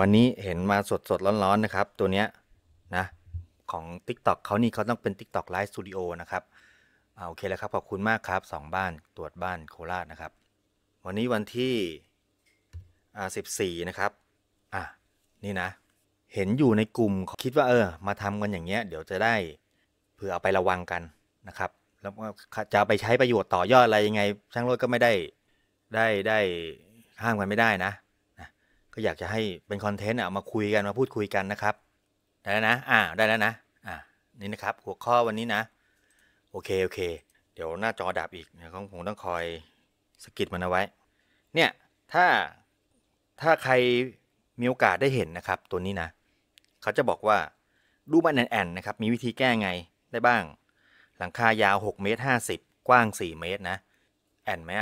วันนี้เห็นมาสดๆร้อนๆนะครับตัวเนี้ยนะของ TikTok เขานี่เขาต้องเป็น TikTok Live Studio นะครับโอเคแล้วครับขอบคุณมากครับ2บ้านตรวจบ้านโคราชนะครับวันนี้วันที่14นะครับนี่นะเห็นอยู่ในกลุ่มคิดว่ามาทำกันอย่างเงี้ยเดี๋ยวจะได้เผื่อเอาไประวังกันนะครับแล้วจะไปใช้ประโยชน์ต่อยอดอะไรยังไงช่างรถก็ไม่ได้ห้ามกันไม่ได้นะก็อยากจะให้เป็นคอนเทนต์เอามาคุยกันมาพูดคุยกันนะครับได้แล้วนะได้แล้วนะนี่นะครับหัวข้อวันนี้นะโอเคเดี๋ยวหน้าจอดับอีกผมต้องคอยสกิดมันเอาไว้เนี่ยถ้าใครมีโอกาสได้เห็นนะครับตัวนี้นะเขาจะบอกว่ารูปบ้านแอนๆนะครับมีวิธีแก้ไงได้บ้างหลังคายาว6.50 เมตรกว้าง4 เมตรนะแอนไหม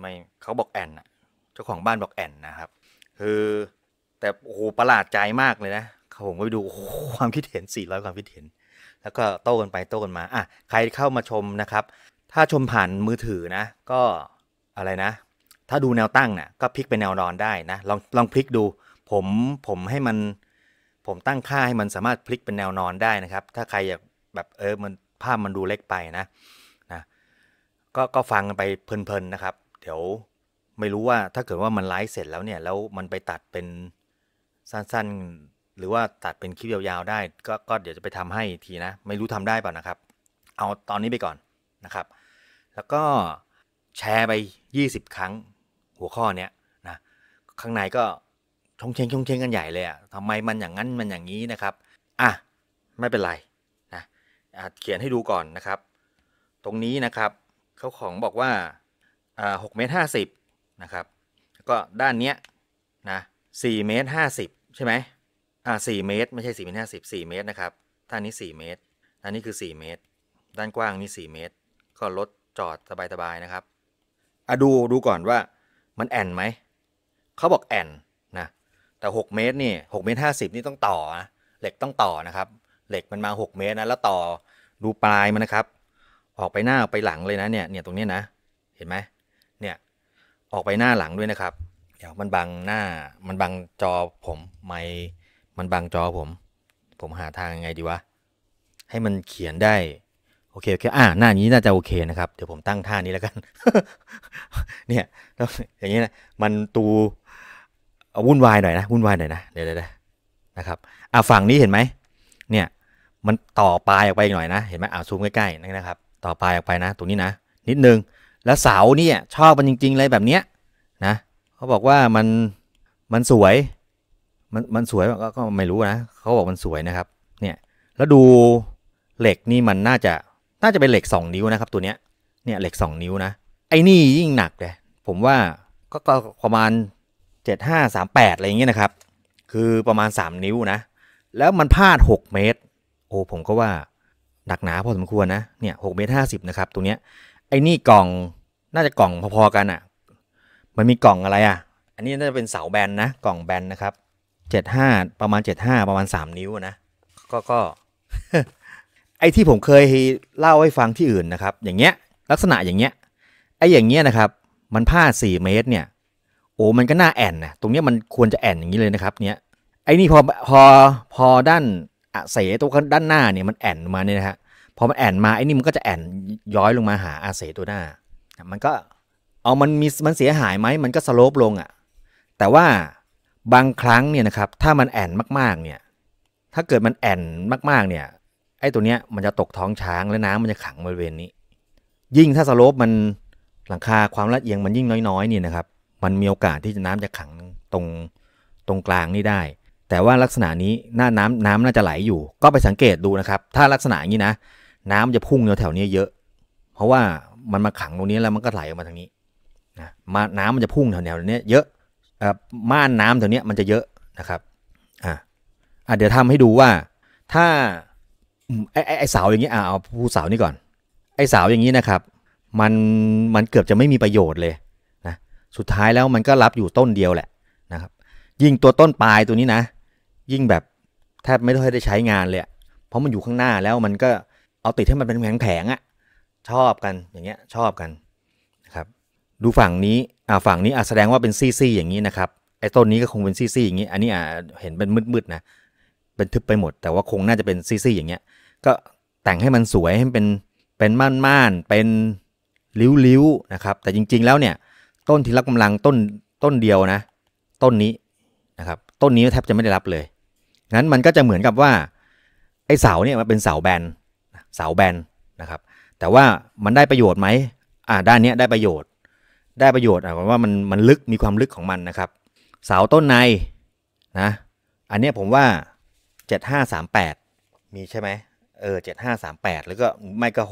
ไม่เขาบอกแอนนะเจ้าของบ้านบอกแอนนะครับคือแต่โอ้โหประหลาดใจมากเลยนะผมก็ไปดูความคิดเห็น400ความคิดเห็นแล้วก็โต้กันไปโต้กันมาใครเข้ามาชมนะครับถ้าชมผ่านมือถือนะก็อะไรนะถ้าดูแนวตั้งนะก็พลิกไปแนวนอนได้นะลองพลิกดูผมให้มันผมตั้งค่าให้มันสามารถพลิกเป็นแนวนอนได้นะครับถ้าใครอยากแบบมันภาพมันดูเล็กไปนะก็ฟังกันไปเพลินๆนะครับเดี๋ยวไม่รู้ว่าถ้าเกิดว่ามันไลฟ์เสร็จแล้วเนี่ยแล้วมันไปตัดเป็นสั้นๆหรือว่าตัดเป็นคลิปยาวๆได้ก็เดี๋ยวจะไปทำให้ทีนะไม่รู้ทำได้เปล่านะครับเอาตอนนี้ไปก่อนนะครับแล้วก็แชร์ไป20ครั้งหัวข้อเนี้ยนะข้างในก็ชงเชงกันใหญ่เลยทำไมมันอย่างนั้นมันอย่างนี้นะครับไม่เป็นไรเขียนให้ดูก่อนนะครับตรงนี้นะครับเขาของบอกว่า6.50 เมตรนะครับก็ด้านเนี้ยนะ4.50 เมตรใช่ไหม4 เมตรไม่ใช่4.50 เมตร4 เมตรนะครับด้านนี้4 เมตรด้านนี้คือ4 เมตรด้านกว้างนี่4 เมตรก็รถจอดสบายๆนะครับดูก่อนว่ามันแอนไหมเขาบอกแอนนะแต่6 เมตรนี่6.50 เมตรนี่ต้องต่อนะเหล็กต้องต่อนะครับเหล็กมันมา6 เมตรนะแล้วต่อดูปลายมันนะครับออกไปหน้าออกไปหลังเลยนะเนี่ยตรงนี้นะเห็นไหมเนี่ยออกไปหน้าหลังด้วยนะครับเดี๋ยวมันบังหน้ามันบังจอผมไม่มันบังจอผมหาทางยังไงดีวะให้มันเขียนได้โอเคหน้านี้น่าจะโอเคนะครับเดี๋ยวผมตั้งท่านี้แล้วกัน เนี่ยแล้วอย่างนี้นะมันตูวุ่นวายหน่อยนะเดี๋ยวนะครับฝั่งนี้เห็นไหมเนี่ยมันต่อปลายออกไปอีกหน่อยนะเห็นไหมซูมใกล้ๆนะครับต่อปลายออกไปนะตรงนี้นะนิดนึงแล้วเสาเนี่ยชอบมันจริงๆเลยแบบเนี้ยนะเขาบอกว่ามันสวยมันสวยก็ไม่รู้นะเขาบอกมันสวยนะครับเนี่ยแล้วดูเหล็กนี่มันน่าจะเป็นเหล็ก2 นิ้วนะครับตัวเนี้ยเนี่ยเหล็ก2 นิ้วนะไอ้นี่ยิ่งหนักเลยผมว่าก็ประมาณ7538อะไรอย่างเงี้ยนะครับคือประมาณ3 นิ้วนะแล้วมันพลาด6 เมตรโอ้ผมก็ว่าหนักหนาพอสมควรนะเนี่ย6.50 เมตรนะครับตรงเนี้ยไอ้นี่กล่องน่าจะกล่องพอๆกันมันมีกล่องอะไรอันนี้น่าจะเป็นเสาแบนนะกล่องแบนนะครับ75ประมาณ75ประมาณ3 นิ้วนะก็ ไอ้ที่ผมเคยเล่าให้ฟังที่อื่นนะครับอย่างเงี้ยลักษณะอย่างเงี้ยอย่างเงี้ยนะครับมันพลาด4 เมตรเนี่ยโอ้มันก็น่าแอนนะตรงเนี้ยมันควรจะแอนอย่างนี้เลยนะครับเนี่ยไอ้นี่พอด้านเสยตัวด้านหน้าเนี่ยมันแอนมาเนี่ยนะฮะพอมันแอนมาไอ้นี่มันก็จะแอนย้อยลงมาหาเสยตัวหน้ามันก็มันเสียหายไหมมันก็สโลปลงแต่ว่าบางครั้งเนี่ยนะครับถ้ามันแอนมากๆเนี่ยถ้าเกิดมันแอนมากๆเนี่ยไอ้ตัวเนี้ยมันจะตกท้องช้างและน้ำมันจะขังบริเวณนี้ยิ่งถ้าสโลปมันหลังคาความลาดเอียงมันยิ่งน้อยๆนี่นะครับมันมีโอกาสที่น้ำจะขังตรงกลางนี่ได้แต่ว่าลักษณะนี้หน้าน้ำน่าจะไหลอยู่ก็ไปสังเกตดูนะครับถ้าลักษณะอย่างนี้นะน้ำจะพุ่งแถวๆนี้เยอะเพราะว่ามันมาขังตรงนี้แล้วมันก็ไหลออกมาทางนี้นะน้ำมันจะพุ่งแถวๆนี้เยอะม่านน้ำแถวนี้มันจะเยอะนะครับเดี๋ยวทำให้ดูว่าถ้าไอ้เสาอย่างนี้เอาผู้เสานี่ก่อนไอ้เสาอย่างนี้นะครับมันเกือบจะไม่มีประโยชน์เลยนะสุดท้ายแล้วมันก็รับอยู่ต้นเดียวแหละนะครับยิ่งตัวต้นปลายตัวนี้นะยิ่งแบบแทบไม่ได้ใช้งานเลยเพราะมันอยู่ข้างหน้าแล้วมันก็เอาติดให้มันเป็นแผงชอบกันอย่างเงี้ยชอบกันนะครับดูฝั่งนี้ฝั่งนี้แสดงว่าเป็นซี่ๆอย่างนี้นะครับ ไอ้ต้นนี้ก็คงเป็นซี่ๆอย่างนี้อันนี้เห็นเป็นมืดๆนะเป็นทึบไปหมดแต่ว่าคงน่าจะเป็นซี่ๆอย่างเงี้ยก็แต่งให้มันสวยให้เป็นม่านๆเป็นริ้วๆนะครับแต่จริงๆแล้วเนี่ยต้นที่รับกำลังต้นเดียวนะต้นนี้นะครับต้นนี้แทบจะไม่ได้รับเลยงั้นมันก็จะเหมือนกับว่าไอ้เสาเนี่ยมันเป็นเสาแบนนะครับแต่ว่ามันได้ประโยชน์ไหมด้านนี้ได้ประโยชน์หมายว่ามันลึกมีความลึกของมันนะครับเสาต้นในนะอันนี้ผมว่า7538มีใช่ไหม7538แล้วก็ไม่ก็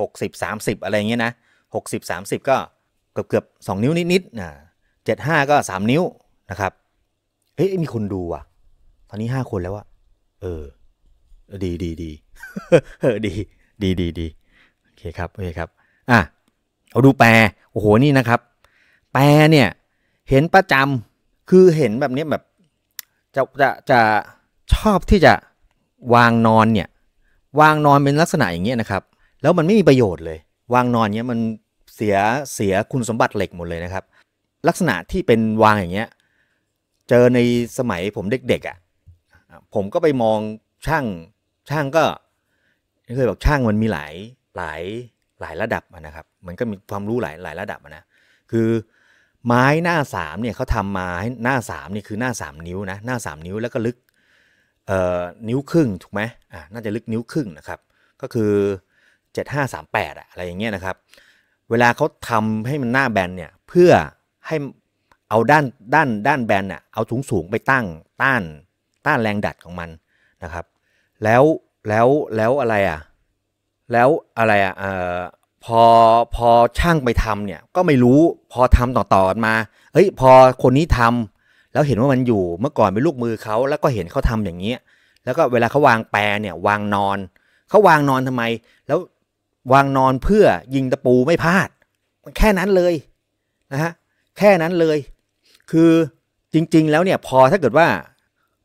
60 30อะไรเงี้ยนะ60 30ก็เกือบ2 นิ้วนิดๆ75ก็3 นิ้วนะครับเฮ้ยมีคนดูว่ะตอนนี้5 คนแล้วอะดีโอเคครับเอาดูแปรโอ้โหนี่นะครับแปรเนี่ยเห็นประจำคือเห็นแบบนี้แบบจะชอบที่จะวางนอนเนี่ยวางนอนเป็นลักษณะอย่างเงี้ยนะครับแล้วมันไม่มีประโยชน์เลยวางนอนเนี้ยมันเสียคุณสมบัติเหล็กหมดเลยนะครับลักษณะที่เป็นวางอย่างเงี้ยเจอในสมัยผมเด็กๆอ่ะผมก็ไปมองช่างก็เคยบอกช่างมันมีหลายระดับนะครับมันก็มีความรู้หลายระดับนะคือไม้หน้า3เนี่ยเขาทำมาให้หน้า3นี่คือหน้า3 นิ้วนะหน้า3 นิ้วแล้วก็ลึก1.5 นิ้วถูกไหมน่าจะลึก1.5 นิ้วนะครับก็คือ7538อะไรอย่างเงี้ยนะครับเวลาเขาทำให้มันหน้าแบนเนี่ยเพื่อให้เอาด้านแบนน่ะเอาสูงไปตั้งต้านแรงดัดของมันนะครับแล้วอะไรอ่ะพอช่างไปทำเนี่ยก็ไม่รู้พอทำต่อๆกันมาเอ้ยพอคนนี้ทำแล้วเห็นว่ามันอยู่เมื่อก่อนเป็นลูกมือเขาแล้วก็เห็นเขาทำอย่างเงี้ยแล้วก็เวลาเขาวางแปรเนี่ยวางนอนเขาวางนอนทำไมแล้ววางนอนเพื่อยิงตะปูไม่พลาดแค่นั้นเลยนะฮะแค่นั้นเลยคือจริงๆแล้วเนี่ยพอถ้าเกิดว่า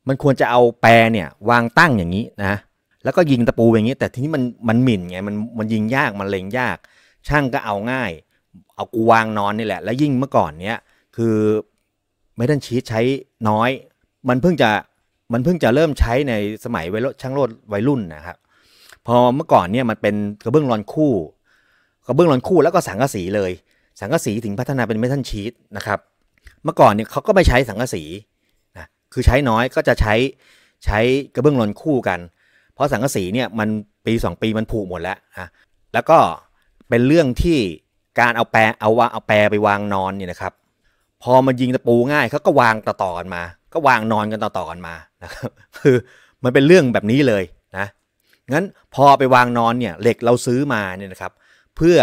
มันควรจะเอาแปรเนี่ยวางตั้งอย่างนี้นะแล้วก็ยิงตะปูอย่างนี้แต่ทีนี้มันหมิ่นไงมันยิงยากมันเล็งยากช่างก็เอาง่ายเอากูวางนอนนี่แหละแล้วยิ่งเมื่อก่อนเนี้ยคือเมทัลชีทใช้น้อยมันเพิ่งจะเริ่มใช้ในสมัยวัยรุ่นนะครับพอเมื่อก่อนเนี่ยมันเป็นกระเบื้องลอนคู่แล้วก็สังกะสีเลยสังกะสีถึงพัฒนาเป็นเมทัลชีทนะครับเมื่อก่อนเนี่ยเขาก็ไม่ใช้สังกะสีนะคือใช้น้อยก็จะใช้กระเบื้องลอนคู่กันเพราะสังกะสีเนี่ยมันปี2 ปีมันผุหมดแล้วแล้วก็เป็นเรื่องที่การเอาแปรไปวางนอนเนี่ยนะครับพอมันยิงตะปูง่ายเขาก็วางต่อๆกันมาก็วางนอนกันต่อๆกันมานะครับคือมันเป็นเรื่องแบบนี้เลยนะงั้นพอไปวางนอนเนี่ยเหล็กเราซื้อมาเนี่ยนะครับเพื่อ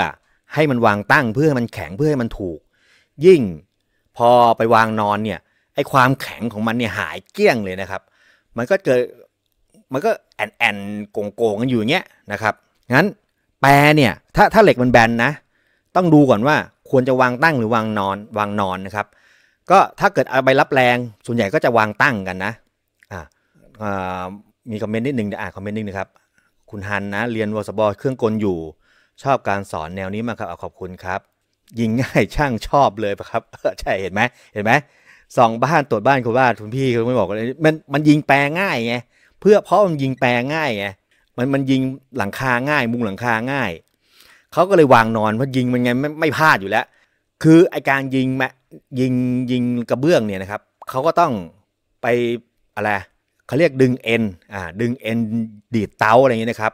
ให้มันวางตั้งเพื่อให้มันแข็งเพื่อให้มันถูกยิ่งพอไปวางนอนเนี่ยไอ้ความแข็งของมันเนี่ยหายเกลี้ยงเลยนะครับมันก็แอนโกงกันอยู่อย่างเงี้ยนะครับงั้นแปรเนี่ยถ้าเหล็กมันแบนนะต้องดูก่อนว่าควรจะวางตั้งหรือวางนอนนะครับก็ถ้าเกิดเอาไปรับแรงส่วนใหญ่ก็จะวางตั้งกันนะมีคอมเมนต์นิดหนึ่งคอมเมนต์นิดนึงครับคุณฮันนะเรียนวสบเครื่องกลอยู่ชอบการสอนแนวนี้มากครับขอบคุณครับยิงง่ายช่างชอบเลยป่ะครับใช่เห็นไหมส่องบ้านตรวจบ้านคุณบ้านคุณพี่เขาไม่บอกเลยมันยิงแปรง่ายไงเพราะมันยิงแปรง่ายไงมันยิงหลังคาง่ายมุงหลังคาง่ายเขาก็เลยวางนอนเพราะยิงมันไงไม่พลาดอยู่แล้วคือไอการยิงกระเบื้องเนี่ยนะครับเขาก็ต้องไปอะไรเขาเรียกดึงเอ็นดีดเตาอะไรอย่างเงี้ยนะครับ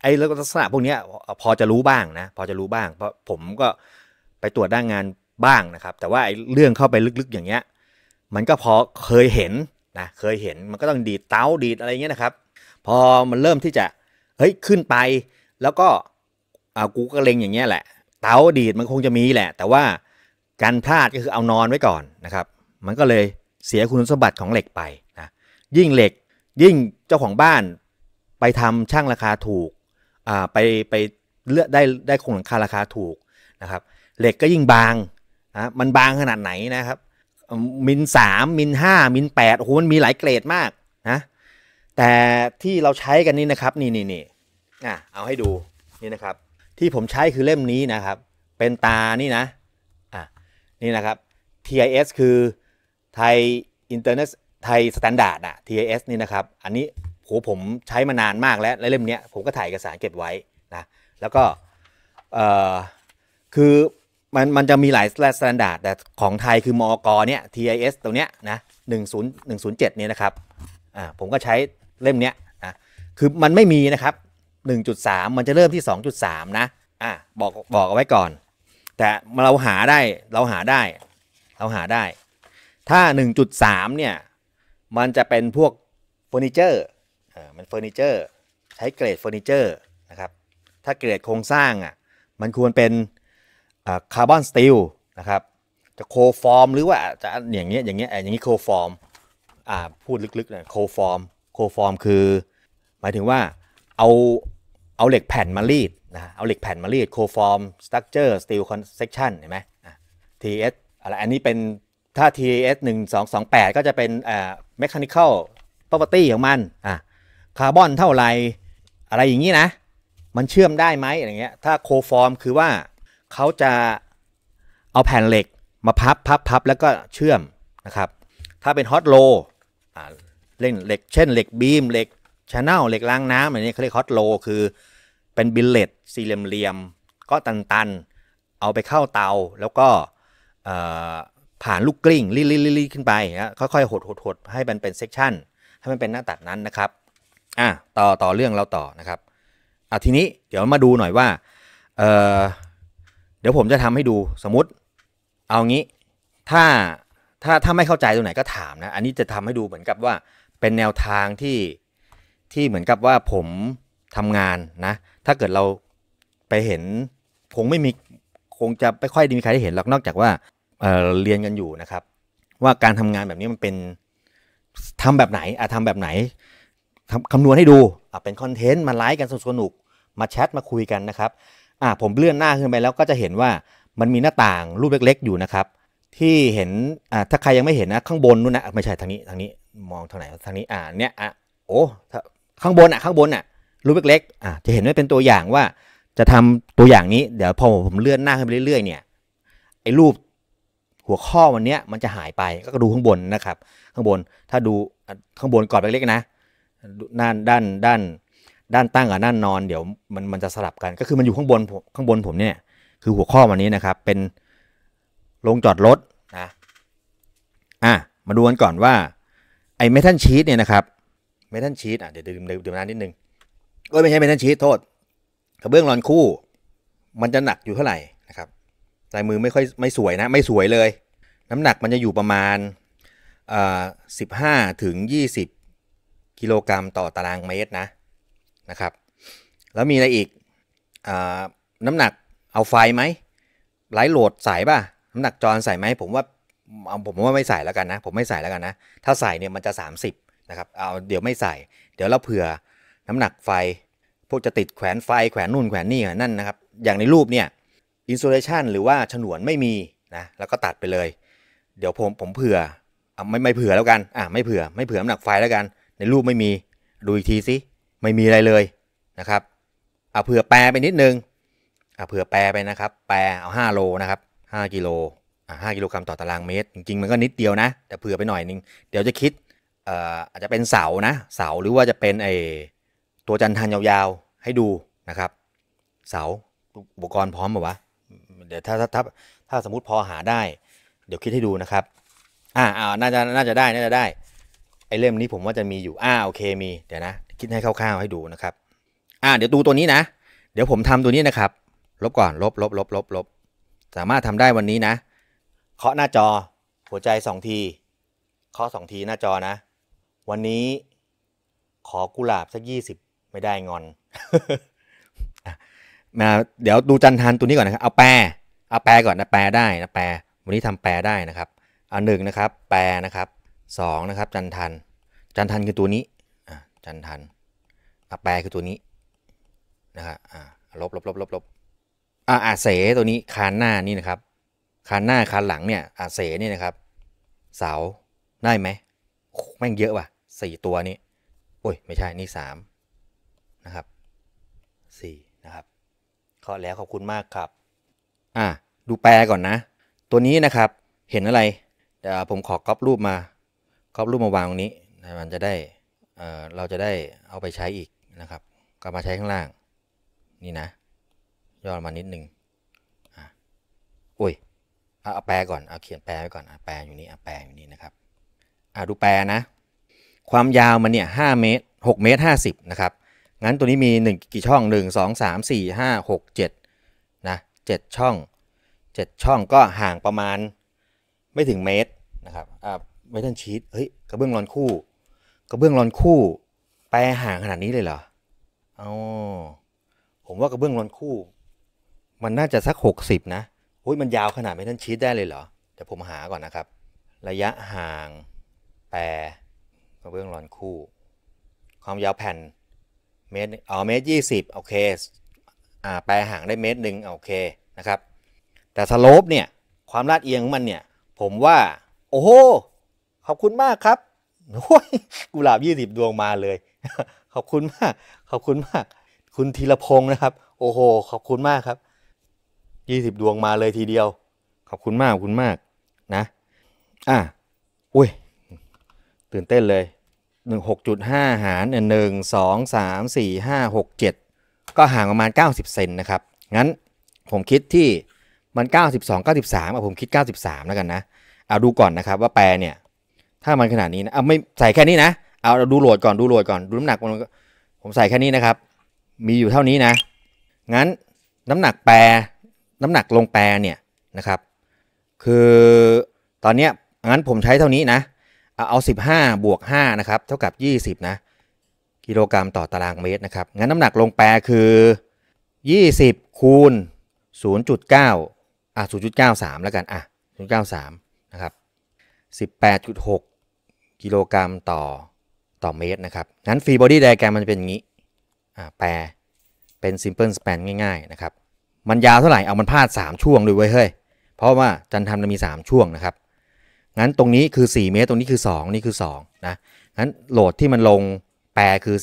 ไอลักษณะพวกนี้พอจะรู้บ้างนะเพราะผมก็ไปตรวจด้านงานบ้างนะครับแต่ว่าไอเรื่องเข้าไปลึกๆอย่างเงี้ยมันก็พอเคยเห็นนะเคยเห็นมันก็ต้องดีดเตาดีดอะไรเงี้ยนะครับพอมันเริ่มที่จะเฮ้ยขึ้นไปแล้วก็กูก็เล็งอย่างเงี้ยแหละเตาดีดมันคงจะมีแหละแต่ว่าการพลาดก็คือเอานอนไว้ก่อนนะครับมันก็เลยเสียคุณสมบัติของเหล็กไปนะยิ่งเหล็กยิ่งเจ้าของบ้านไปทำช่างราคาถูกไปเลือกได้คงหลังคาราคาถูกนะครับเหล็กก็ยิ่งบางนะมันบางขนาดไหนนะครับมิล 3 มิล 5 มิล 8โอ้โหมันมีหลายเกรดมากนะแต่ที่เราใช้กันนี่นะครับนี่เอาให้ดูนี่นะครับที่ผมใช้คือเล่มนี้นะครับเป็นตานี่นะนี่นะครับ TIS คือ ไทยอินเตอร์เน็ตไทยสแตนดาร์ดอ่ะ TIS นี่นะครับอันนี้โหผมใช้มานานมากแล้วเล่มนี้ผมก็ถ่ายเอกสารเก็บไว้นะแล้วก็คือมันจะมีหลายสแตนดาร์ดแต่ของไทยคือมอก.เนี่ย TIS ตัวเนี้ยนะ10107เนี่ยนะครับผมก็ใช้เล่มเนี้ยนะคือมันไม่มีนะครับ 1.3 มันจะเริ่มที่ 2.3 นะบอกเอาไว้ก่อนแต่เราหาได้ถ้า 1.3 เนี่ยมันจะเป็นพวกเฟอร์นิเจอร์มันเฟอร์นิเจอร์ใช้เกรดเฟอร์นิเจอร์นะครับถ้าเกรดโครงสร้างอ่ะมันควรเป็นคาร์บอนสตีลนะครับจะโคฟอร์มหรือว่าจะอย่างนี้โคฟอร์มพูดลึกๆนะโคฟอร์มคือหมายถึงว่าเอาเหล็กแผ่นมารีดนะเอาเหล็กแผ่นมารีดโคฟอร์มสตรัคเจอร์สตีลคอนเซคชั่นเห็นไหม TIS อะไรอันนี้เป็นถ้า TIS 1228ก็จะเป็นmechanical property ของมันคาร์บอนเท่าไรอะไรอย่างนี้นะมันเชื่อมได้ไหมอะไรเงี้ยถ้าโคฟอร์มคือว่าเขาจะเอาแผ่นเหล็กมาพับแล้วก็เชื่อมนะครับถ้าเป็นฮอตโลเล่นเหล็กเช่นเหล็กบีมเหล็กชาแนลเหล็กล้างน้ำอะไรนี้เขาเรียกฮอตโลคือเป็นบิลเลตสี่เหลี่ยมก็ตันๆเอาไปเข้าเตาแล้วก็ผ่านลูกกลิ้งรีขึ้นไปนะค่อยๆหดให้มันเป็นเซกชันให้มันเป็นหน้าตัดนั้นนะครับต่อเรื่องเราต่อนะครับทีนี้เดี๋ยวมาดูหน่อยว่าเดี๋ยวผมจะทำให้ดูสมมติเอางี้ถ้าไม่เข้าใจตรงไหนก็ถามนะอันนี้จะทำให้ดูเหมือนกับว่าเป็นแนวทางที่เหมือนกับว่าผมทำงานนะถ้าเกิดเราไปเห็นคงจะไม่ค่อยมีใครได้เห็นหรอกนอกจากว่าเรียนกันอยู่นะครับว่าการทำงานแบบนี้มันเป็นทำแบบไหนทำแบบไหนคำนวณให้ดูเป็นคอนเทนต์มาไลฟ์กันสนุกมาแชทมาคุยกันนะครับผมเลื่อนหน้าขึ้นไปแล้วก็จะเห็นว่ามันมีหน้าต่างรูปเล็กๆอยู่นะครับที่เห็นถ้าใครยังไม่เห็นนะข้างบนนู้นนะไม่ใช่ทางนี้มองทางไหนทางนี้เนี้ยโอ้ข้างบนข้างบนรูปเล็กๆจะเห็นว่าเป็นตัวอย่างว่าจะทำตัวอย่างนี้เดี๋ยวพอผมเลื่อนหน้าขึ้นไปเรื่อยๆเนี่ยไอ้รูปหัวข้อวันนี้มันจะหายไปก็ดูข้างบนนะครับข้างบนถ้าดูข้างบนกรอบเล็กๆนะด้านตั้งกับด้านนอนเดี๋ยวมันจะสลับกันก็คือมันอยู่ข้างบนผมเนี่ยคือหัวข้อวันนี้นะครับเป็นโรงจอดรถนะมาดูกันก่อนว่าไอ้เมทัลชีทเนี่ยนะครับเมทัลชีทเดี๋ยวดื่มน้ำนิดนึงก็ไม่ใช่เมทัลชีทโทษกระเบื้องรอนคู่มันจะหนักอยู่เท่าไหร่นะครับลายมือไม่สวยนะไม่สวยเลยน้ำหนักมันจะอยู่ประมาณ15 ถึง 20 กิโลกรัมต่อตารางเมตรนะครับแล้วมีอะไรอีกน้ำหนักเอาไฟไหมไร้โหลดใส่ป่ะน้ำหนักจรใส่ไหมผมว่าไม่ใส่แล้วกันนะถ้าใส่เนี่ยมันจะ30นะครับเอาเดี๋ยวไม่ใส่เดี๋ยวเราเผื่อน้ำหนักไฟพวกจะติดแขวนไฟแขวนนู่นแขวนนี่นั่นนะครับอย่างในรูปเนี่ยอินซูเลชันหรือว่าฉนวนไม่มีนะแล้วก็ตัดไปเลยเดี๋ยวผมเผื่อไม่เผื่อแล้วกันไม่เผื่อน้ำหนักไฟแล้วกันในรูปไม่มีดูอีกทีสิไม่มีอะไรเลยนะครับเผื่อแปรไปนิดนึงเผื่อแปรไปนะครับแปรเอา5โลนะครับ5กิโล5กิโลกรัมต่อตารางเมตรจริงๆมันก็นิดเดียวนะแต่เผื่อไปหน่อยนึงเดี๋ยวจะคิดอาจจะเป็นเสานะเสาหรือว่าจะเป็นไอตัวจันทานยาวๆให้ดูนะครับเสาอุปกรณ์พร้อมป่ะวะเดี๋ยวถ้าสมมุติพอหาได้เดี๋ยวคิดให้ดูนะครับน่าจะได้ไอเล่มนี้ผมว่าจะมีอยู่โอเคมีเดี๋ยวนะคิดให้คร่าวๆให้ดูนะครับเดี๋ยวดูตัวนี้นะเดี๋ยวผมทำตัวนี้นะครับลบก่อนลบสามารถทำได้วันนี้นะเคาะหน้าจอหัวใจ2ทีเคาะ2ทีหน้าจอนะวันนี้ขอกุหลาบสัก20ไม่ได้งอนเดี๋ยวดูจันทานตัวนี้ก่อนนะครับเอาแปรก่อนนะแปรได้นะแปรวันนี้ทำแปรได้นะครับ1นะครับแปรนะครับ2นะครับจันทานคือตัวนี้จันทันแปรคือตัวนี้นะครับลบเสตัวนี้คานหน้านี่นะครับคานหน้าคานหลังเนี่ยเสนี่นะครับเสาได้ไหมแม่งเยอะว่ะ4ตัวนี้โอ้ยไม่ใช่นี่3นะครับ4นะครับขอแล้วขอบคุณมากครับดูแปรก่อนนะตัวนี้นะครับเห็นอะไร เดี๋ยวผมขอก๊อปรูปมาวางตรงนี้นะมันจะได้เราจะได้เอาไปใช้อีกนะครับก็มาใช้ข้างล่างนี่นะย่อมานิดนึงอุ้ยเอาแปลก่อนเอาเขียนแปลไว้ก่อนแปลอยู่นี่แปลอยู่นี่นะครับดูแปลนะความยาวมันเนี่ย5 เมตร 6.50 เมตรนะครับงั้นตัวนี้มี1กี่ช่อง1 2 3 4 5 6 7นะ7ช่องก็ห่างประมาณไม่ถึงเมตรนะครับเมทัลชีทเฮ้ยกระเบื้องร้อนคู่แปลห่างขนาดนี้เลยเหรออ๋อผมว่ากระเบื้องร้อนคู่มันน่าจะสัก60นะโอ้ยมันยาวขนาดเมทัลชีทได้เลยเหรอเดี๋ยวผมหาก่อนนะครับระยะห่างแปลกระเบื้องร้อนคู่ความยาวแผ่นเมตร1.20 เมตรโอเคแปลห่างได้1 เมตรโอเคนะครับแต่สโลปเนี่ยความลาดเอียงของมันเนี่ยผมว่าโอ้โหขอบคุณมากครับโอ้ยกุหลาบ20ดวงมาเลยขอบคุณมากคุณธีรพงศ์นะครับโอ้โหขอบคุณมากครับ20ดวงมาเลยทีเดียวขอบคุณมากนะอุ้ยตื่นเต้นเลย 16.5 หาร 1 2 3 4 5 6 7 ก็ห่างประมาณ90เซนนะครับงั้นผมคิดที่มัน92 93ผมคิด93แล้วกันนะเอาดูก่อนนะครับว่าแปลเนี่ยถ้ามันขนาดนี้นะไม่ใส่แค่นี้นะเอาดูโหลดก่อนดูน้ำหนักผมใส่แค่นี้นะครับมีอยู่เท่านี้นะงั้นน้ำหนักแปลน้ำหนักลงแปลเนี่ยนะครับคือตอนเนี้ยงั้นผมใช้เท่านี้นะเอา15 บวก 5นะครับเท่ากับ20นะกิโลกรัมต่อตารางเมตรนะครับงั้นน้ำหนักลงแปลคือ20 คูณ 0.9 0.93 แล้วกัน0.93 นะครับ 18.6 กิโลกรัมต่อเมตรนะครับงั้นฟรีบอดี้ไดอะแกรมมันเป็นอย่างนี้แปลเป็นซิมเพิลสแปนง่ายๆนะครับมันยาวเท่าไหร่เอามันพาด3ช่วงด้วยเว้ยเฮ้ยเพราะว่าจันทำมันมี3ช่วงนะครับงั้นตรงนี้คือ4 เมตรตรงนี้คือ2นี่คือ2นะงั้นโหลดที่มันลงแปลคือ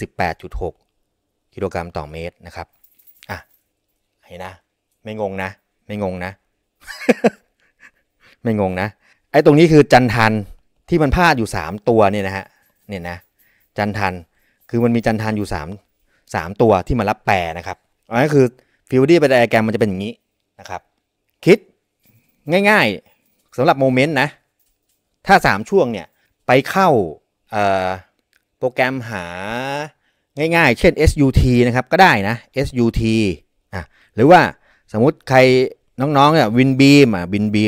18.6 กิโลกรัมต่อเมตรนะครับเห็นนะไม่งงนะไอ้ตรงนี้คือจันทันที่มันพาดอยู่3ตัวเนี่ยนะฮะเนี่ยนะจันทันคือมันมีจันทันอยู่3ตัวที่มารับแปรนะครับอันนี้คือฟิวดี้ไปไดอะแกรมมันจะเป็นอย่างนี้นะครับคิดง่ายๆสำหรับโมเมนต์นะถ้า3ช่วงเนี่ยไปเข้าโปรแกรมหาง่ายๆเช่น SUT นะครับก็ได้นะ SUT หรือว่าสมมุติใครน้องๆเนี่ยวินบี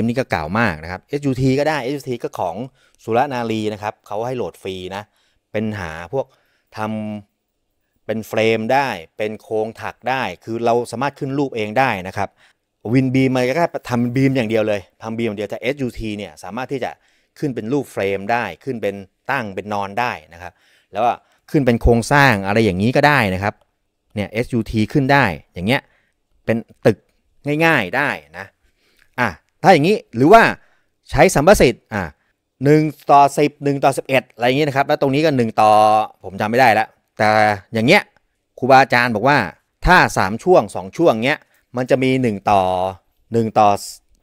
มนี่ก็เก่ามากนะครับ SUT ก็ได้ SUT ก็ของสุรนารีนะครับเขาให้โหลดฟรีนะเป็นหาพวกทำเป็นเฟรมได้เป็นโครงถักได้คือเราสามารถขึ้นรูปเองได้นะครับวินบีมมันก็แค่ทำบีมอย่างเดียวเลยทำบีมอย่างเดียวแต่ SUT เนี่ยสามารถที่จะขึ้นเป็นรูปเฟรมได้ขึ้นเป็นตั้งเป็นนอนได้นะครับแล้วก็ขึ้นเป็นโครงสร้างอะไรอย่างนี้ก็ได้นะครับเนี่ย SUT ขึ้นได้อย่างเงี้ยเป็นตึกง่ายๆได้นะถ้าอย่างนี้หรือว่าใช้สัมประสิทธิ์1 ต่อ 10 1 ต่อ 11อะไรอย่างนี้นะครับแล้วตรงนี้ก็1ต่อผมจำไม่ได้แล้วแต่อย่างเงี้ยครูบาอาจารย์บอกว่าถ้า3ช่วง2ช่วงเงี้ยมันจะมี1 ต่อ 1 ต่อ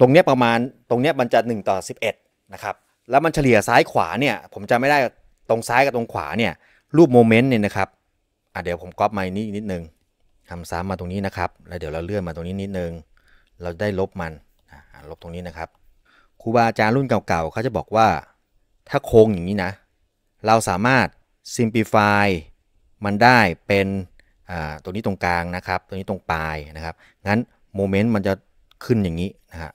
ตรงเนี้ยประมาณตรงเนี้ยมันจะ1 ต่อ 11นะครับแล้วมันเฉลี่ยซ้ายขวาเนี่ยผมจำไม่ได้ตรงซ้ายกับตรงขวาเนี่ยรูปโมเมนต์เนี่ยนะครับเดี๋ยวผมก๊อปมานิดนึงทำซ้ำมาตรงนี้นะครับแล้วเดี๋ยวเราเลื่อนมาตรงนี้นิดนึงเราได้ลบมันลบตรงนี้นะครับครูบาอาจารย์รุ่นเก่าๆเขาจะบอกว่าถ้าโค้งอย่างนี้นะเราสามารถ simplify มันได้เป็นตัวนี้ตรงกลางนะครับตัวนี้ตรงปลายนะครับงั้นโมเมนต์มันจะขึ้นอย่างนี้นะฮะ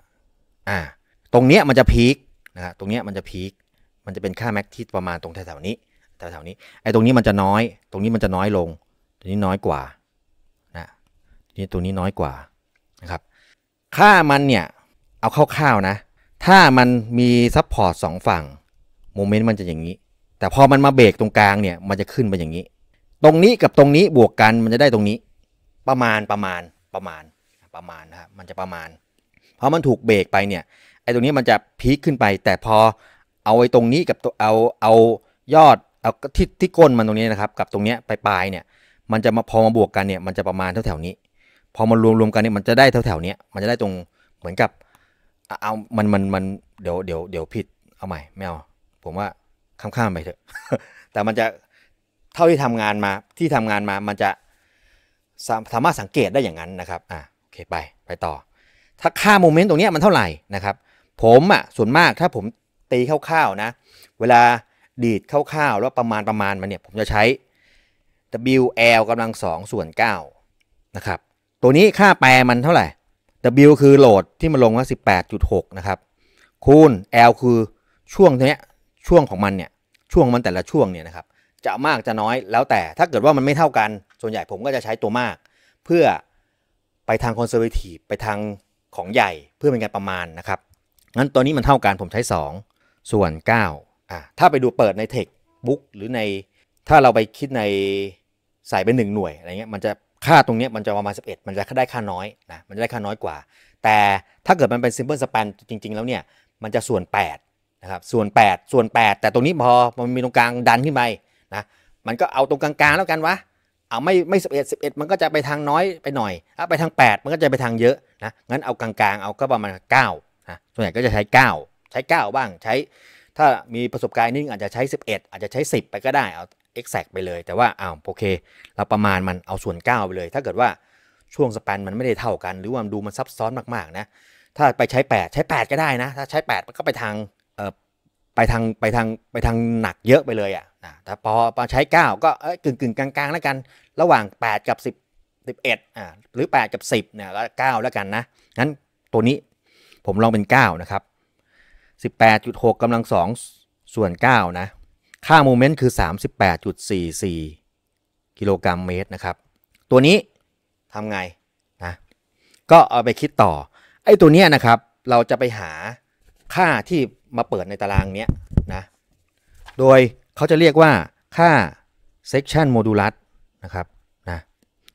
ตรงเนี้ยมันจะพีคนะฮะตรงเนี้ยมันจะพีคมันจะเป็นค่าแม็กที่ประมาณตรงแถวๆนี้ไอ้ตรงนี้มันจะน้อยตรงนี้มันจะน้อยลงตัวนี้น้อยกว่านะนี่ตัวนี้น้อยกว่านะครับค่ามันเนี่ยเอาคร่าวๆนะถ้ามันมีซัพพอร์ต2ฝั่งโมเมนต์มันจะอย่างนี้แต่พอมันมาเบรกตรงกลางเนี่ยมันจะขึ้นไปอย่างนี้ตรงนี้กับตรงนี้บวกกันมันจะได้ตรงนี้ประมาณนะครับมันจะประมาณเพราะมันถูกเบรกไปเนี่ยไอ้ตรงนี้มันจะพีคขึ้นไปแต่พอเอาไอ้ตรงนี้กับเอายอดเอาที่ก้นมันตรงนี้นะครับกับตรงเนี้ยปลายเนี่ยมันจะมาพอมาบวกกันเนี่ยมันจะประมาณแถวๆนี้พอมารวมๆกันเนี่ยมันจะได้แถวๆนี้มันจะได้ตรงเหมือนกับเอามันเดี๋ยวผิด เอาใหม่ไม่เอาผมว่าข้ามไปเถอะแต่มันจะเท่าที่ทำงานมามันจะสามารถสังเกตได้อย่างนั้นนะครับโอเคไปต่อถ้าค่าโมเมนต์ตรงนี้มันเท่าไหร่นะครับผมส่วนมากถ้าผมตีคร่าวๆนะเวลาดีดคร่าวๆแล้วประมาณมันเนี่ยผมจะใช้ WL กำลัง2ส่วน9นะครับตัวนี้ค่าแปรมันเท่าไหร่ W คือโหลดที่มันลงว่า 18.6 นะครับคูณ L คือช่วงเนี้ยช่วงของมันเนี่ยช่วงมันแต่ละช่วงเนี่ยนะครับจะมากจะน้อยแล้วแต่ถ้าเกิดว่ามันไม่เท่ากันส่วนใหญ่ผมก็จะใช้ตัวมากเพื่อไปทางคอนเซอร์เวทีฟไปทางของใหญ่เพื่อเป็นการประมาณนะครับงั้นตัวนี้มันเท่ากันผมใช้2ส่วน9ถ้าไปดูเปิดใน Textbook หรือในถ้าเราไปคิดในใส่เป็น1หน่วยอะไรเงี้ยมันจะค่าตรงนี้มันจะประมาณ11มันจะได้ค่าน้อยนะมันจะได้ค่าน้อยกว่าแต่ถ้าเกิดมันเป็น simple span จริงๆแล้วเนี่ยมันจะส่วน8นะครับส่วน8แต่ตรงนี้พอมันมีตรงกลางดันขึ้นไปนะมันก็เอาตรงกลางๆแล้วกันวะเอาไม่11มันก็จะไปทางน้อยไปหน่อยถ้าไปทาง8มันก็จะไปทางเยอะนะงั้นเอากลางๆเอาก็ประมาณ9นะส่วนใหญ่ก็จะใช้9บ้างใช้ถ้ามีประสบการณ์นึงอาจจะใช้11อาจจะใช้10ไปก็ได้เอา exact ไปเลยแต่ว่าโอเคเราประมาณมันเอาส่วน9ไปเลยถ้าเกิดว่าช่วงสแปนมันไม่ได้เท่ากันหรือว่าดูมันซับซ้อนมากๆนะถ้าไปใช้8ก็ได้นะถ้าใช้8มันก็ไปทางหนักเยอะไปเลยแต่พอใช้9ก็กึ่งกลางๆแล้วกันระหว่าง8กับ11หรือ8กับ10เนี่ยแล้ว9แล้วกันนะงั้นตัวนี้ผมลองเป็น9นะครับ 18.6 กำลัง2ส่วน9นะค่าโมเมนต์คือ 38.44 กิโลกรัมเมตรนะครับตัวนี้ทำไงนะก็เอาไปคิดต่อไอ้ตัวเนี้ยนะครับเราจะไปหาค่าที่มาเปิดในตารางเนี้ยนะโดยเขาจะเรียกว่าค่า section modulus นะครับนะ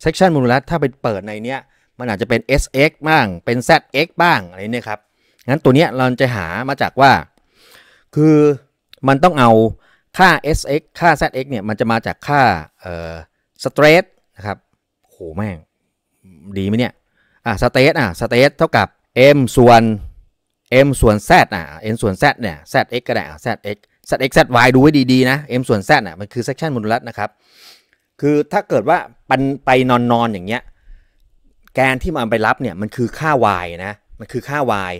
section modulus ถ้าไปเปิดในเนี้ยมันอาจจะเป็น sx บ้างเป็น zx บ้างอะไรเนี่ยครับงั้นตัวเนี้ยเราจะหามาจากว่าคือมันต้องเอาค่า sx ค่า zx เนี่ยมันจะมาจากค่าstress นะครับโหแม่งดีไหมเนี่ยstress stress เท่ากับ m ส่วน z n ส่วน z เนี่ย zx ก็ได้zx zx zy ดูไว้ดีๆนะ m ส่วน z น่ะมันคือ section modulus นะครับคือถ้าเกิดว่าไปนอนอย่างเงี้ยแกนที่มันไปรับเนี่ยมันคือค่า y นะมันคือค่า y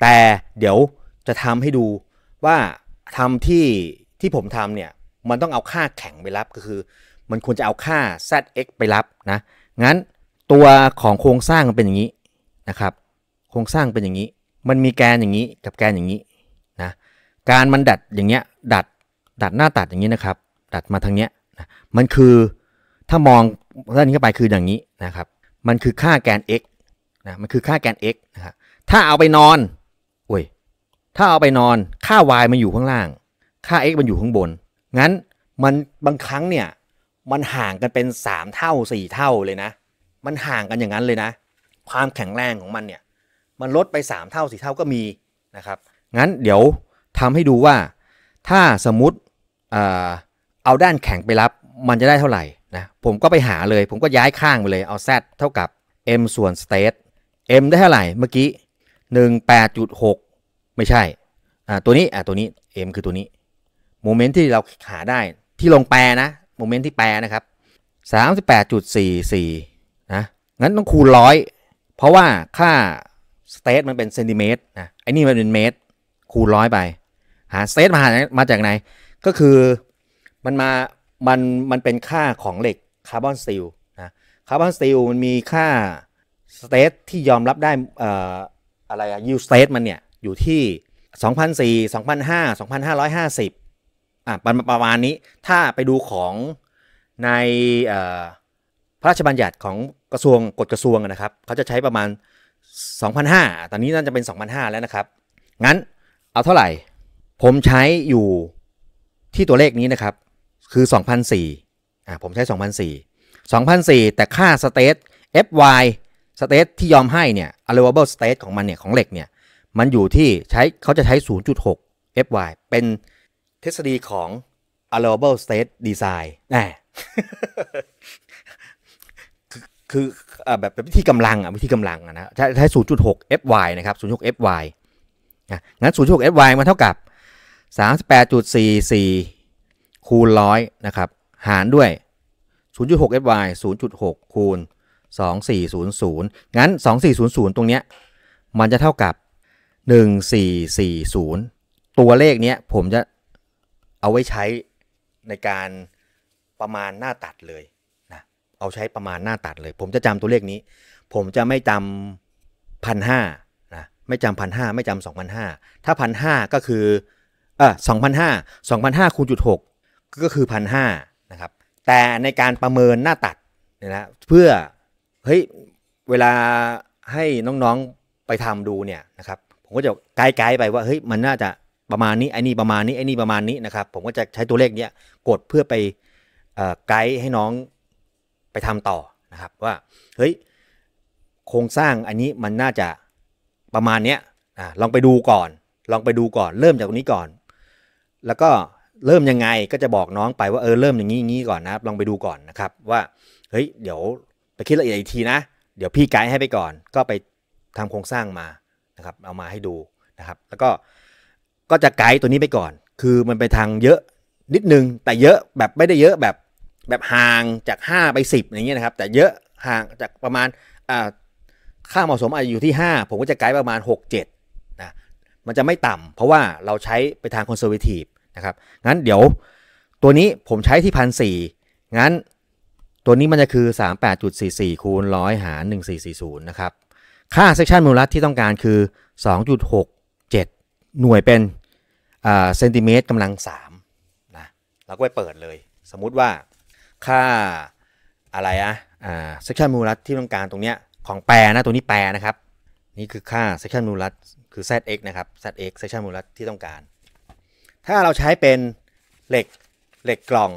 แต่เดี๋ยวจะทำให้ดูว่าทำที่ผมทำเนี่ยมันต้องเอาค่าแข็งไปรับก็คือมันควรจะเอาค่า zx ไปรับนะงั้นตัวของโครงสร้างมันเป็นอย่างนี้นะครับโครงสร้างเป็นอย่างนี้มันมีแกนอย่างนี้กับแกนอย่างนี้นะการมันดัดอย่างเงี้ยดัดหน้าตัดอย่างนี้นะครับดัดมาทางเนี้ยนะมันคือถ้ามองด้านนี้เข้าไปคืออย่างนี้นะครับมันคือค่าแกน x นะมันคือค่าแกน x นะครับถ้าเอาไปนอนถ้าเอาไปนอนค่า y มันอยู่ข้างล่างค่า x มันอยู่ข้างบนงั้นมันบางครั้งเนี่ยมันห่างกันเป็น3เท่า4เท่าเลยนะมันห่างกันอย่างนั้นเลยนะความแข็งแรงของมันเนี่ยมันลดไป3เท่า4เท่าก็มีนะครับงั้นเดี๋ยวทำให้ดูว่าถ้าสมมุติเอาด้านแข็งไปรับมันจะได้เท่าไหร่นะผมก็ไปหาเลยผมก็ย้ายข้างไปเลยเอา z เท่ากับ m ส่วน state m ได้เท่าไหร่เมื่อกี้ 18.6 ไม่ใช่ตัวนี้ตัวนี้ m คือตัวนี้โมเมนต์ที่เราหาได้ที่ลงแปรนะโมเมนต์ที่แปรนะครับ 38.44 นะงั้นต้องคูณ100เพราะว่าค่า state มันเป็นเซนติเมตรนะไอ้นี่มันเป็นเมตรคูณ100ไปหาเซตมาจากไหนก็คือมันเป็นค่าของเหล็กคาร์บอนสตีลนะคาร์บอนสตีลมันมีค่าสเตทที่ยอมรับได้อะไรยูสเตทมันเนี่ยอยู่ที่ 2,400 2,500 2,550 ประมาณนี้ถ้าไปดูของในพระราชบัญญัติของกระทรวงกฎกระทรวงนะครับเขาจะใช้ประมาณ 2,500 ตอนนี้น่าจะเป็น 2,500 แล้วนะครับงั้นเอาเท่าไหร่ผมใช้อยู่ที่ตัวเลขนี้นะครับคือ 2,400 ผมใช้ 2,400 แต่ค่า state fy state ที่ยอมให้เนี่ย allowable state ของมันเนี่ยของเหล็กเนี่ยมันอยู่ที่ใช้เขาจะใช้ 0.6 fy เป็นทฤษฎีของ allowable state design คือแบบวิธีกำลังนะใช้ 0.6 fy นะครับ 0.6 fyงั้น 0.6 fy มันเท่ากับ 38.44 คูณ 100 นะครับหารด้วย 0.6 fy 0.6 คูณ 2400 งั้น 2400 ตรงเนี้ยมันจะเท่ากับ 1440 ตัวเลขเนี้ยผมจะเอาไว้ใช้ในการประมาณหน้าตัดเลยนะเอาใช้ประมาณหน้าตัดเลยผมจะจำตัวเลขนี้ผมจะไม่จำ 1,500 นะไม่จำ 1,500 ไม่จำ 2,500 ถ้า 1,500 ก็คือ2,500 คูณ 0.6 ก็คือ 1,500 นะครับแต่ในการประเมินหน้าตัดเนี่ยนะเพื่อเฮ้ยเวลาให้น้องๆไปทำดูเนี่ยนะครับผมก็จะไกด์ไปว่าเฮ้ยมันน่าจะประมาณนี้ไอ้นี่ประมาณนี้ไอ้นี่ประมาณนี้นะครับผมก็จะใช้ตัวเลขเนี้ยกดเพื่อไปไกด์ให้น้องไปทำต่อนะครับว่าเฮ้ยโครงสร้างอันนี้มันน่าจะประมาณเนี้ยลองไปดูก่อนเริ่มจากตรงนี้ก่อนแล้วก็เริ่มยังไงก็จะบอกน้องไปว่าเริ่มอย่างนี้ก่อนนะลองไปดูก่อนนะครับว่าเฮ้ยเดี๋ยวไปคิดละเอียดอีกทีนะเดี๋ยวพี่ไกด์ให้ไปก่อนก็ไปทำโครงสร้างมานะครับเอามาให้ดูนะครับแล้วก็จะไกด์ตัวนี้ไปก่อนคือมันไปทางเยอะนิดนึงแต่เยอะแบบไม่ได้เยอะแบบห่างจาก5ไป10อย่างเงี้ยนะครับแต่เยอะห่างจากประมาณค่าเหมาะสมอาจจะอยู่ที่5ผมก็จะไกด์ประมาณ6-7นะมันจะไม่ต่ำเพราะว่าเราใช้ไปทางคอนเซอร์เวทีฟนะครับงั้นเดี๋ยวตัวนี้ผมใช้ที่ 1,400 งั้นตัวนี้มันจะคือ 38.44 คูณ 100 หาร 1440 นะครับค่าเซกชันมูลรัฐที่ต้องการคือ 2.67 หน่วยเป็นเซนติเมตรกำลัง3นะเราก็ไปเปิดเลยสมมุติว่าค่าอะไรเซกชันมูลรัฐที่ต้องการตรงเนี้ยของแปรนะตัวนี้แปรนะครับนี่คือค่าเซกชันมูลรัฐคือ zx นะครับ zx เซกชันมูลรัฐที่ต้องการถ้าเราใช้เป็นเหล็กกล่อง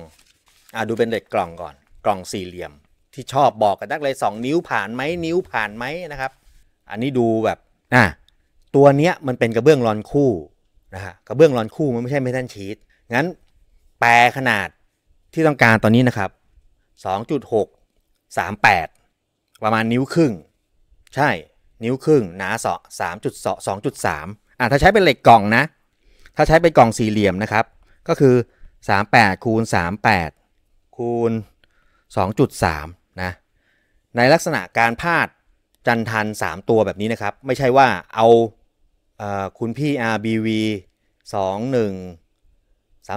ดูเป็นเหล็กกล่องก่อนกล่องสี่เหลี่ยมที่ชอบบอกกันนักเลย2นิ้วผ่านไหมนิ้วผ่านไหมนะครับอันนี้ดูแบบตัวเนี้ยมันเป็นกระเบื้องรอนคู่นะฮะกระเบื้องรอนคู่มันไม่ใช่เมทัลชีทงั้นแปรขนาดที่ต้องการตอนนี้นะครับ 2.638 ประมาณนิ้วครึ่งใช่นิ้วครึ่งหนา3.2.3 ถ้าใช้เป็นเหล็กกล่องนะถ้าใช้เป็นกล่องสี่เหลี่ยมนะครับก็คือ38คูณ38คูณ 2.3 นะในลักษณะการพาดจันทัน3ตัวแบบนี้นะครับไม่ใช่ว่าเอาคูณพี่ RBV 21338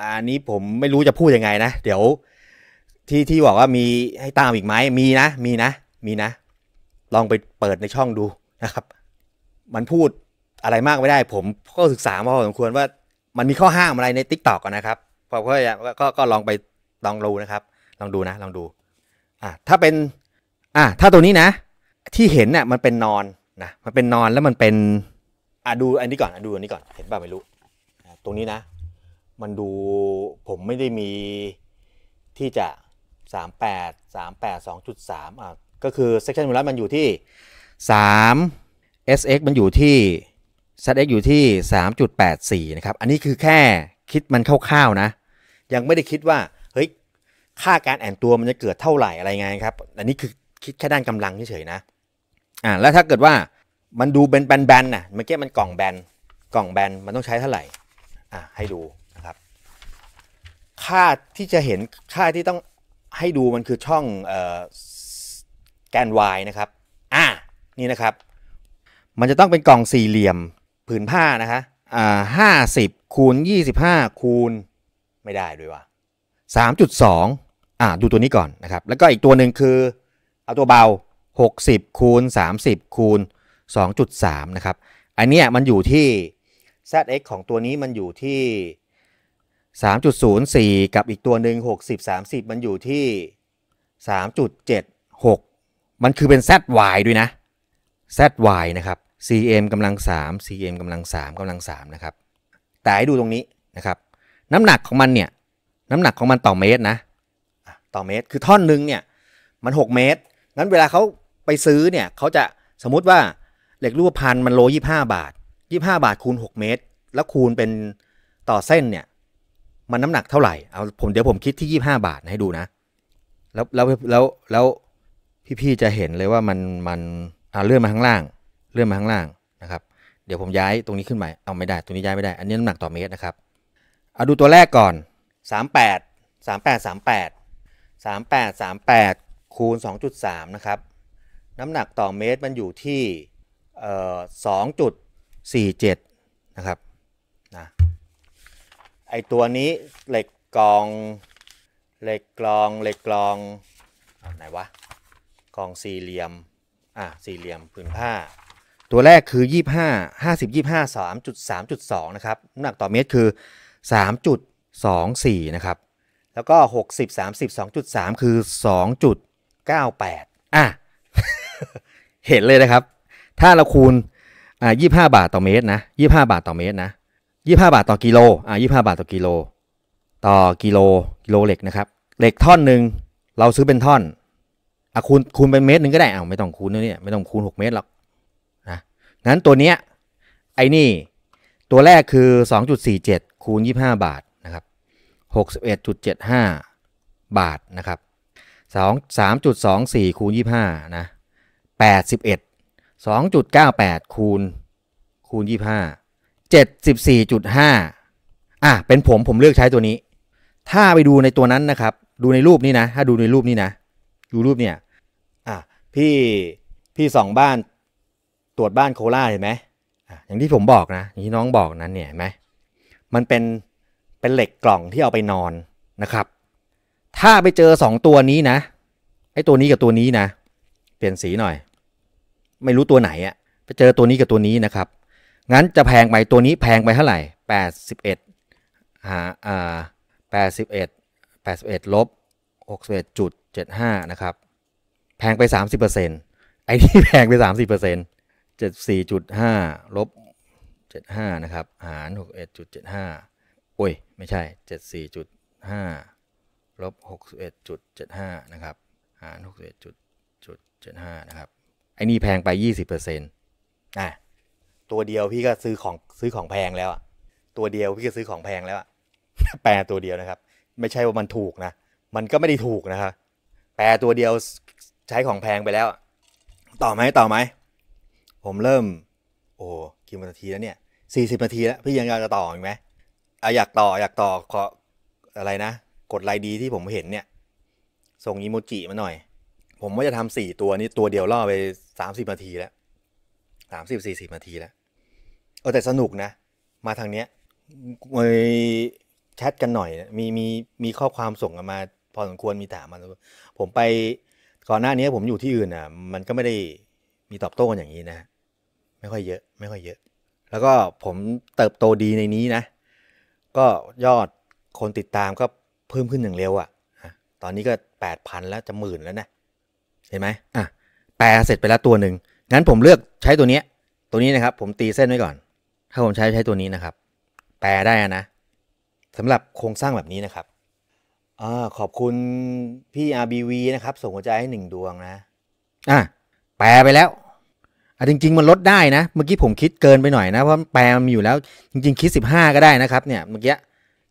อันนี้ผมไม่รู้จะพูดยังไงนะเดี๋ยวที่บอกว่ามีให้ตามอีกไหมมีนะลองไปเปิดในช่องดูนะครับมันพูดอะไรมากไม่ได้ผมก็ศึกษามาพอสมควรว่ามันมีข้อห้ามอะไรใน TikTok นะครับพอก็ลองไปลองดูนะครับลองดูนะลองดูถ้าเป็นถ้าตัวนี้นะที่เห็นน่ะมันเป็นนอนนะมันเป็นนอนแล้วมันเป็นดูอันนี้ก่อนดูอันนี้ก่อนเห็นป่ะไม่รู้ตรงนี้นะมันดูผมไม่ได้มีที่จะ38 2.3ก็คือ section มูลรัฐมันอยู่ที่3 sx มันอยู่ที่ zx อยู่ที่ 3.84 นะครับอันนี้คือแค่คิดมันคร่าวๆนะยังไม่ได้คิดว่าเฮ้ยค่าการแอนตัวมันจะเกิดเท่าไหร่อะไรไงครับอันนี้คือคิดแค่ด้านกำลังเฉยๆนะแล้วถ้าเกิดว่ามันดูเป็นแบนๆน่ะเมื่อกี้มันกล่องแบนมันต้องใช้เท่าไหร่ให้ดูนะครับค่าที่จะเห็นค่าที่ต้องให้ดูมันคือช่องแกน y นะครับนี่นะครับมันจะต้องเป็นกล่องสี่เหลี่ยมผืนผ้านะคะ50คูณ25คูณไม่ได้ด้วยว่ะ 3.2 ดูตัวนี้ก่อนนะครับแล้วก็อีกตัวหนึ่งคือเอาตัวเบา60คูณ30คูณ 2.3 นะครับอันเนี้ยมันอยู่ที่ zx ของตัวนี้มันอยู่ที่ 3.04 กับอีกตัวหนึ่ง60 30มันอยู่ที่ 3.76 มันคือเป็น zy ด้วยนะzy นะครับ cm กำลัง3 cm กำลัง3กำลัง3นะครับแต่ให้ดูตรงนี้นะครับน้ำหนักของมันเนี่ยน้ำหนักของมันต่อเมตรนะต่อเมตรคือท่อนนึงเนี่ยมัน6เมตรงั้นเวลาเขาไปซื้อเนี่ยเขาจะสมมุติว่าเหล็กรูปพรรณมันโล25 บาท25 บาทคูณ6เมตรแล้วคูณเป็นต่อเส้นเนี่ยมันน้ำหนักเท่าไหร่เอาเดี๋ยวผมคิดที่25 บาทให้ดูนะแล้วพี่ๆจะเห็นเลยว่ามันเลื่อนมาข้างล่างนะครับ ดี๋ยวผมย้ายตรงนี้ขึ้นใหม่เอาไม่ได้ตรงนี้ย้ายไม่ได้อันนี้น้ำหนักต่อเมตรนะครับเอาดูตัวแรกก่อน38 คูณ 2.3 นะครับน้ำหนักต่อเมตรมันอยู่ที่2.47 นะครับนะไอตัวนี้เหล็กกรองไหนวะกรองสี่เหลี่ยมสี่เหลี่ยมผืนผ้าตัวแรกคือ25 3.2 นะครับน้ำหนักต่อเมตรคือ 3.24 นะครับแล้วก็60 30 2.3 คือ 2.98 เห็นเลยนะครับถ้าเราคูณ25 บาทต่อเมตรนะ25 บาทต่อกิโล25 บาทต่อกิโลเหล็กนะครับเหล็กท่อนหนึ่งเราซื้อเป็นท่อนคูณเป็นเมตรหนึ่งก็ได้ไม่ต้องคูณนี่ไม่ต้องคูณ6เมตรหรอกนะงั้นตัวเนี้ยไอ้นี่ตัวแรกคือ 2.47 คูณ 25 บาทนะครับ 61.75 บาทนะครับ 3.24 คูณ 25 นะ 81 2.98 คูณ 25 74.5 เป็นผมเลือกใช้ตัวนี้ถ้าไปดูในตัวนั้นนะครับดูในรูปนี้นะถ้าดูในรูปนี้นะดูรูปเนี่ยพี่ส่องบ้านตรวจบ้านโคราชเห็นไหมอย่างที่ผมบอกนะอย่างที่น้องบอกนั้นเนี่ยเห็นไหมมันเป็นเหล็กกล่องที่เอาไปนอนนะครับถ้าไปเจอ2ตัวนี้นะไอ้ตัวนี้กับตัวนี้นะเปลี่ยนสีหน่อยไม่รู้ตัวไหนไปเจอตัวนี้กับตัวนี้นะครับงั้นจะแพงไปตัวนี้แพงไปเท่าไหร่81 ลบ 61.75 นะครับแพงไป 30% ไอ้ที่แพงไป 30% 74.5 ลบ 75 นะครับหาร 61.75 โอ้ยไม่ใช่ 74.5 ลบ 61.75 นะครับหาร 61.75 นะครับไอ้นี่แพงไป 20% ตัวเดียวพี่ก็ซื้อของแพงแล้วตัวเดียวพี่ก็ซื้อของแพงแล้วแปลตัวเดียวนะครับไม่ใช่ว่ามันถูกนะมันก็ไม่ได้ถูกนะครับแปลตัวเดียวใช้ของแพงไปแล้วต่อไหมผมเริ่มกี่นาทีแล้วเนี่ย40นาทีแล้วพี่ยังอยากจะต่ออีกไหมอยากต่อขออะไรนะกดไลค์ดีที่ผมเห็นเนี่ยส่งอีโมจิมาหน่อยผมว่าจะทำ4ตัวนี้ตัวเดียวล่อไป30นาทีแล้ว30-40นาทีแล้วแต่สนุกนะมาทางเนี้ยแชทกันหน่อยมีข้อความส่งกันมาพอสมควรมีถามมาผมไปก่อนหน้านี้ผมอยู่ที่อื่นมันก็ไม่ได้มีตอบโต้กันอย่างนี้นะไม่ค่อยเยอะแล้วก็ผมเติบโตดีในนี้นะก็ยอดคนติดตามก็เพิ่มขึ้นอย่างเร็วตอนนี้ก็ 8,000 แล้วจะ 10,000 แล้วนะเห็นไหมแปลเสร็จไปแล้วตัวหนึ่งงั้นผมเลือกใช้ตัวนี้นะครับผมตีเส้นไว้ก่อนถ้าผมใช้ตัวนี้นะครับแปลได้นะสำหรับโครงสร้างแบบนี้นะครับขอบคุณพี่ RBV นะครับส่งหัวใจให้1ดวงนะแปลไปแล้วจริงๆมันลดได้นะเมื่อกี้ผมคิดเกินไปหน่อยนะเพราะแปลมันมีอยู่แล้วจริงๆคิด15ก็ได้นะครับเนี่ยเมื่อกี้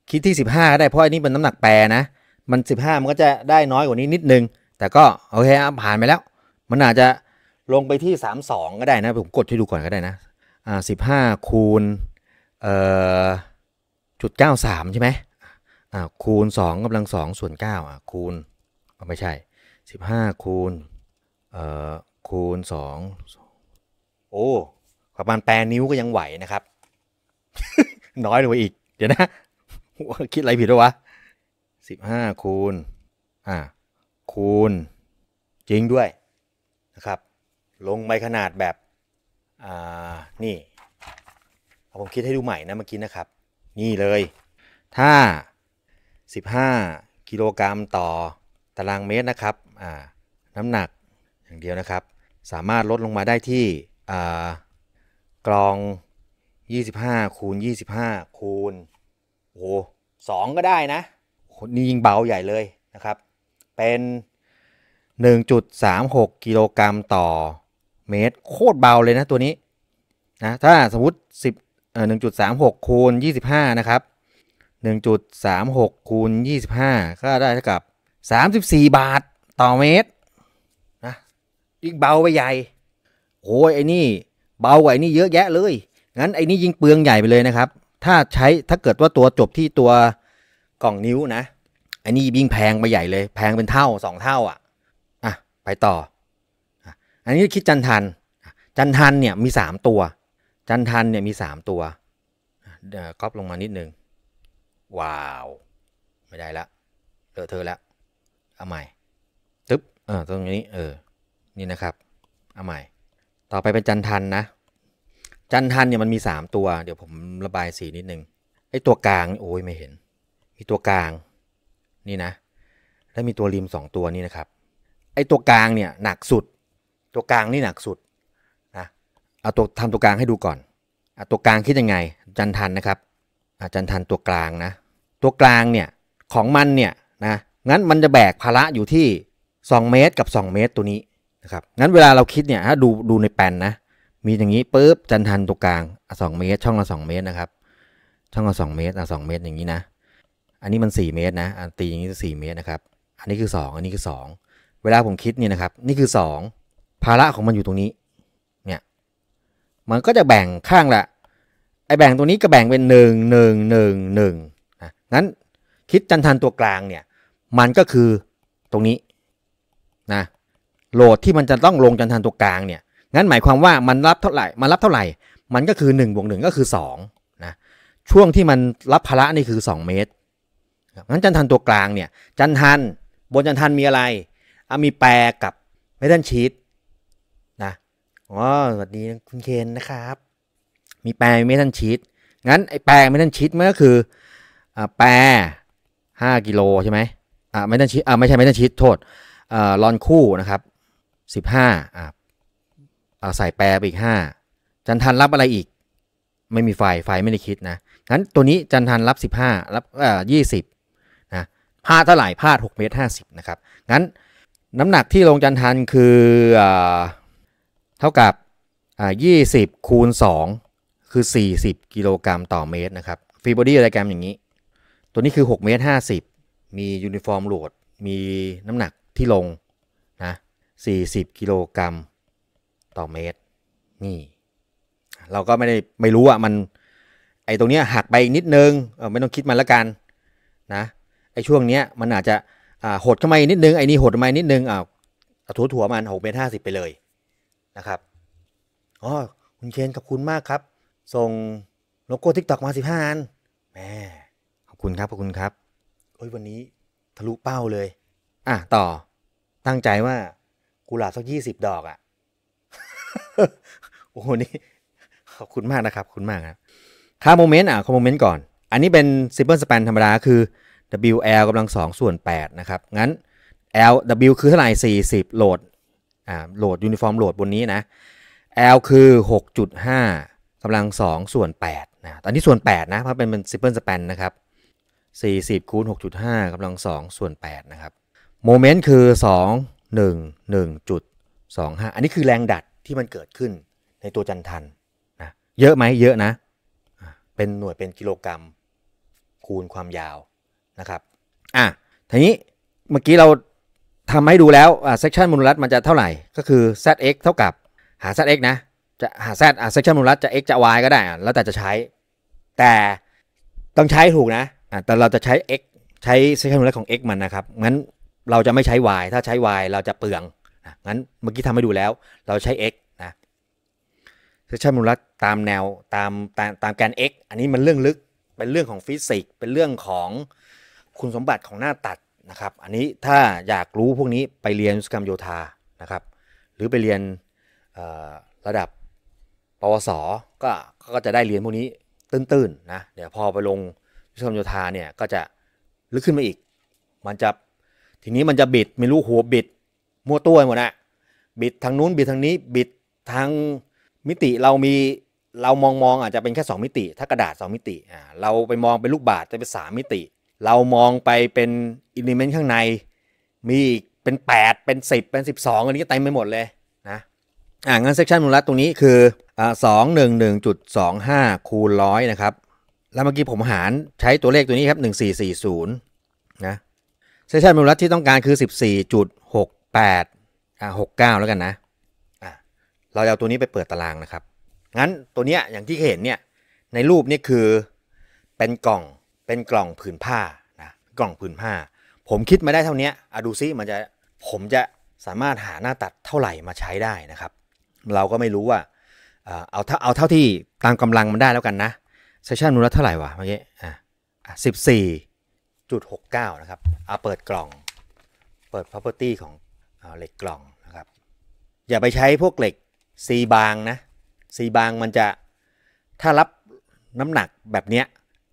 คิดที่15ก็ได้เพราะอันนี้มันน้ำหนักแปลนะมัน15มันก็จะได้น้อยกว่านี้นิดนึงแต่ก็โอเคผ่านไปแล้วมันอาจจะลงไปที่32ก็ได้นะผมกดให้ดูก่อนก็ได้นะ15คูณ0.93ใช่ไหมคูณ2 ส่วน9คูณไม่ใช่15คูณ2ประมาณ8นิ้วก็ยังไหวนะครับ น้อยลงไปอีกเดี๋ยวนะ คิดอะไรผิดด้วยวะ15คูณจริงด้วยนะครับลงไปขนาดแบบนี่ผมคิดให้ดูใหม่นะเมื่อกี้นะครับนี่เลยถ้า15กิโลกรัมต่อตารางเมตรนะครับน้ำหนักอย่างเดียวนะครับสามารถลดลงมาได้ที่กรอง25คูณ25คูณ2ก็ได้นะนี่ยิ่งเบาใหญ่เลยนะครับเป็น 1.36 กิโลกรัมต่อเมตรโคตรเบาเลยนะตัวนี้นะถ้าสมมุติ1.36 คูณ 25 นะครับ 1.36 คูณ 25 ก็ได้เท่ากับ 34 บาทต่อเมตรนะยิ่งเบาไปใหญ่ไอ้นี่เบากว่าไอ้นี่เยอะแยะเลย งั้นไอ้นี่ยิงเปลืองใหญ่ไปเลยนะครับถ้าใช้ถ้าเกิดว่าตัวจบที่ตัวกล่องนิ้วนะไอ้นี่ยิงแพงไปใหญ่เลยแพงเป็นเท่า2เท่าอ่ะไปต่ออันนี้คิดจันทันเนี่ยมี3ตัวจันทันเนี่ยมี3ตัวก๊อปลงมานิดนึงว้าวไม่ได้ละเลอะเทอะแล้วเอาใหม่ตึ๊บตรงนี้นี่นะครับเอาใหม่ต่อไปเป็นจันทันนะจันทันเนี่ยมันมี3ตัวเดี๋ยวผมระบายสีนิดนึงไอ้ตัวกลางโอ้ยไม่เห็นมีตัวกลางนี่นะแล้วมีตัวริม2ตัวนี่นะครับไอ้ตัวกลางเนี่ยหนักสุดตัวกลางนี่หนักสุดนะเอาตัวทำตัวกลางให้ดูก่อนตัวกลางคิดยังไงจันทันนะครับจันทันตัวกลางนะตัวกลางเนี่ยของมันเนี่ยนะงั้นมันจะแบกภาระอยู่ที่2เมตรกับ2เมตรตัวนี้นะครับงั้นเวลาเราคิดเนี่ยถ้าดูในแปลนนะมีอย่างนี้ปุ๊บจันทันตัวกลาง2เมตรช่องละ2เมตรนะครับช่องละ2เมตร2เมตรอย่างนี้นะอันนี้มัน4เมตรนะตีอย่างนี้4เมตรนะครับอันนี้คือ2อันนี้คือ2เวลาผมคิดเนี่ยนะครับนี่คือ2ภาระของมันอยู่ตรงนี้เนี่ยมันก็จะแบ่งข้างละไอแบ่งตรงนี้ก็แบ่งเป็น1 1 1 1นะงั้นคิดจันทันตัวกลางเนี่ยมันก็คือตรงนี้นะโหลดที่มันจะต้องลงจันทันตัวกลางเนี่ยงั้นหมายความว่ามันรับเท่าไหร่มันก็คือ1+1ก็คือ2นะช่วงที่มันรับภาระนี่คือ2เมตรงั้นจันทันตัวกลางเนี่ยจันทันบนจันทันมีอะไรมีแปรกับเมทัลชีทนะสวัสดีคุณเคนนะครับมีแปรเมทัลชีทงั้นไอแปรเมทัลชีทมันก็คือแปร5 กิโลใช่ไหมเมทัลชีทไม่ใช่เมทัลชีทโทษลอนคู่นะครับ15ใส่แปรไปอีก5จันทันรับอะไรอีกไม่มีไฟไม่ได้คิดนะงั้นตัวนี้จันทันรับ15รับ20นะพาดเท่าไหร่พาด6.50 เมตรนะครับงั้นน้ำหนักที่ลงจันทันคือเท่ากับ20 คูณ 2คือ40 กิโลกรัมต่อเมตรนะครับฟรีบอดี้ไดอะแกรมอย่างนี้ตัวนี้คือ6.50 เมตรมียูนิฟอร์มโหลดมีน้ำหนักที่ลงนะ40 กิโลกรัมต่อเมตรนี่เราก็ไม่รู้อะมันไอตรงเนี้ยหักไปนิดนึงไม่ต้องคิดมันละกันนะไอช่วงเนี้ยมันอาจจะหดเข้ามานิดนึงไอนี่หดมานิดนึงถั่วมัน6.50 เมตรไปเลยนะครับคุณเคนขอบคุณมากครับส่งโลโก้ TikTok มา15 อันแหมขอบคุณครับโอ้ยวันนี้ทะลุเป้าเลยต่อตั้งใจว่ากุหลาบสัก20 ดอกอ่ะโอ้โหนี่ขอบคุณมากนะครับขอบคุณมากครับค่าโมเมนต์คอมโมเมนต์ก่อนอันนี้เป็น simple span ธรรมดาคือ WL 2/8นะครับงั้น L W คือเท่าไหร่40โหลดโหลดยูนิฟอร์มโหลดบนนี้นะ L คือ 6.5/2/8นะตอนนี้ส่วน8นะเพราะเป็นsimple span นะครับ40 คูณ 6.5/2/8นะครับโมเมนต์คือ 2 1 1.25 อันนี้คือแรงดัดที่มันเกิดขึ้นในตัวจันทันนะเยอะไหมเยอะนะเป็นหน่วยเป็นกิโลกรัมคูณความยาวนะครับทีนี้เมื่อกี้เราทำให้ดูแล้วเซกชันมูลรัฐมันจะเท่าไหร่ก็คือ zx เท่ากับหา zx นะจะหา z เซกชันมูลรัฐจะ x จะ y ก็ได้แล้วแต่จะใช้แต่ต้องใช้ถูกนะแต่เราจะใช้ x ใช้เซกชันมูลรัฐของ x มันนะครับงั้นเราจะไม่ใช้ y ถ้าใช้ y เราจะเปลืองงั้นเมื่อกี้ทำให้ดูแล้วเราใช้ x นะเซกชันมูลรัฐตามแนวตามแกน x อันนี้มันเรื่องลึกเป็นเรื่องของฟิสิกส์เป็นเรื่องของคุณสมบัติของหน้าตัดนะครับอันนี้ถ้าอยากรู้พวกนี้ไปเรียนวิศวกรรมโยธานะครับหรือไปเรียนระดับปวส.ก็จะได้เรียนพวกนี้ตื้นๆนะเดี๋ยวพอไปลงวิศวกรรมโยธาเนี่ยก็จะลึกขึ้นมาอีกมันจะทีนี้มันจะบิดไม่รู้หัวบิดมั่วตัวหมดนะบิดทางนู้นบิดทางนี้บิดทางมิติเรามองอาจจะเป็นแค่2มิติถ้ากระดาษ2มิติเราไปมองเป็นลูกบาศก์จะเป็น3มิติเรามองไปเป็นอิเลเมนต์ข้างในมีเป็น8เป็น10เป็น12อันนี้เต็มไปหมดเลยนะงั้นเซกชันมูลรัฐตรงนี้คือ211.25 คูณ 100นะครับแล้วเมื่อกี้ผมหารใช้ตัวเลขตัวนี้ครับ1440นะเซกชันมูลรัฐที่ต้องการคือ 14.6869แล้วกันนะเราเอาตัวนี้ไปเปิดตารางนะครับ งั้นตัวเนี้ยอย่างที่เห็นเนี่ยในรูปนี่คือเป็นกล่องผืนผ้านะกล่องผืนผ้าผมคิดมาได้เท่านี้อะดูซิมันจะผมจะสามารถหาหน้าตัดเท่าไหร่มาใช้ได้นะครับเราก็ไม่รู้ว่าเอาเท่าที่ตามกำลังมันได้แล้วกันนะเซสชันมูลค่าเท่าไหร่วะเมื่อกี้14.69นะครับเอาเปิดกล่องเปิด property ของเหล็กกล่องนะครับอย่าไปใช้พวกเหล็กซีบางนะซีบางมันจะถ้ารับน้ำหนักแบบเนี้ย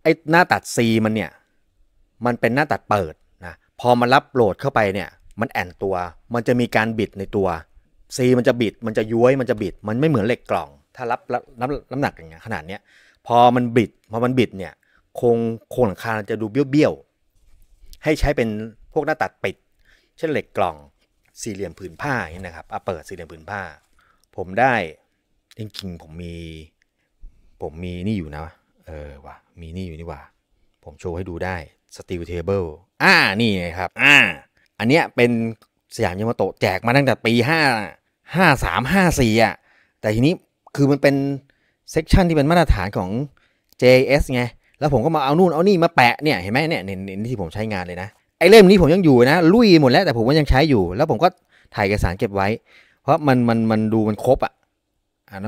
ไอ้หน้าตัดซีมันเนี่ยมันเป็นหน้าตัดเปิดนะพอมันรับโหลดเข้าไปเนี่ยมันแอนตัวมันจะมีการบิดในตัวซีมันจะบิดมันจะย้วยมันจะบิดมันไม่เหมือนเหล็กกล่องถ้ารับน้ำหนักอย่างเงี้ยขนาดเนี้ยพอมันบิดเนี่ยโครงหลังคาจะดูเบี้ยวๆให้ใช้เป็นพวกหน้าตัดปิดเช่นเหล็กกล่องสี่เหลี่ยมผืนผ้าอย่างนี้นะครับเปิดสี่เหลี่ยมผืนผ้าผมได้จริงๆผมมีนี่อยู่นะว่ะมีนี่อยู่นี่ว่ะผมโชว์ให้ดูได้ steel table นี่ครับอันเนี้ยเป็นสยามยามาโตะแจกมาตั้งแต่ปี53-54อ่ะแต่ทีนี้คือมันเป็นเซกชันที่เป็นมาตรฐานของ JS ไงแล้วผมก็มาเอานู่นเอานี่มาแปะเนี่ยเห็นไหมเนี่ยที่ผมใช้งานเลยนะไอเล่มนี้ผมยังอยู่นะลุยหมดแล้วแต่ผมก็ยังใช้อยู่แล้วผมก็ถ่ายเอกสารเก็บไว้เพราะมันดูมันครบอ่ะ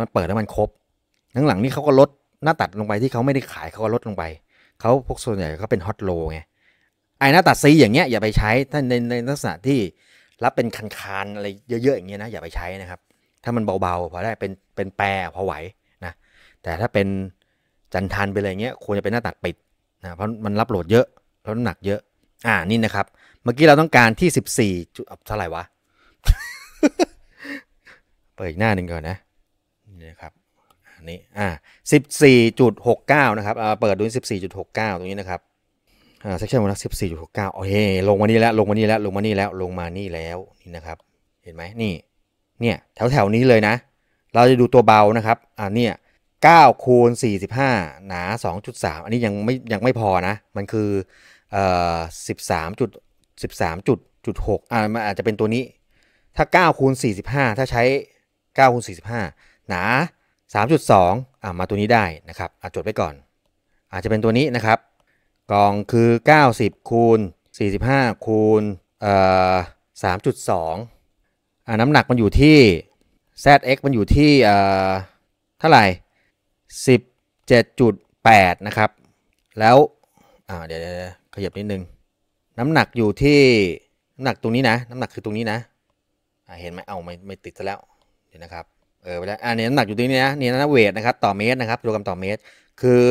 มันเปิดแล้วมันครบหลังๆนี่เขาก็ลดหน้าตัดลงไปที่เขาไม่ได้ขายเขาก็ลดลงไปเขาพวกส่วนใหญ่เขาเป็นฮอตโลไงไอหน้าตัดซีอย่างเงี้ยอย่าไปใช้ถ้าในลักษณะที่รับเป็นคันๆอะไรเยอะๆอย่างเงี้ยนะอย่าไปใช้นะครับถ้ามันเบาๆพอได้เป็นแปรพอไหวนะแต่ถ้าเป็นจันทันไปเลยเงี้ยควรจะเป็นหน้าตัดปิดนะเพราะมันรับโหลดเยอะแล้วน้ำหนักเยอะนี่นะครับเมื่อกี้เราต้องการที่14เท่าไหร่วะ เปิดอีกหน้าหนึ่งก่อนนะนี่ครับอันนี้14.69 นะครับเปิดดู 14.69 ตรงนี้นะครับเซกชันวันละ 14.69 โอเคลงมานี่แล้วนี่นะครับเห็นไหมนี่เนี่ยแถวนี้เลยนะเราจะดูตัวเบานะครับเนี่ย9x45 หนา 2.3 อันนี้ยังไม่พอนะมันคือ13.6มันอาจจะเป็นตัวนี้ถ้า9x45 ถ้าใช้9x45 หนา 3.2 มาตัวนี้ได้นะครับจดไว้ก่อนอาจจะเป็นตัวนี้นะครับกล่องคือ90x45x3.2 น้ำหนักมันอยู่ที่ ZX มันอยู่ที่เท่าไหร่ 17.8 นะครับแล้วเดี๋ยวขยับนิดนึงน้ำหนักอยู่ที่น้ำหนักตรงนี้นะน้ำหนักคือตรงนี้นะเห็นไหมไม่ติดซะแล้วเดี๋ยวนะครับไปแล้วอันนี้น้ำหนักอยู่ตรงนี้นะนี่นะเวทนะครับต่อเมตรนะครับกิโลกรัมต่อเมตรคือ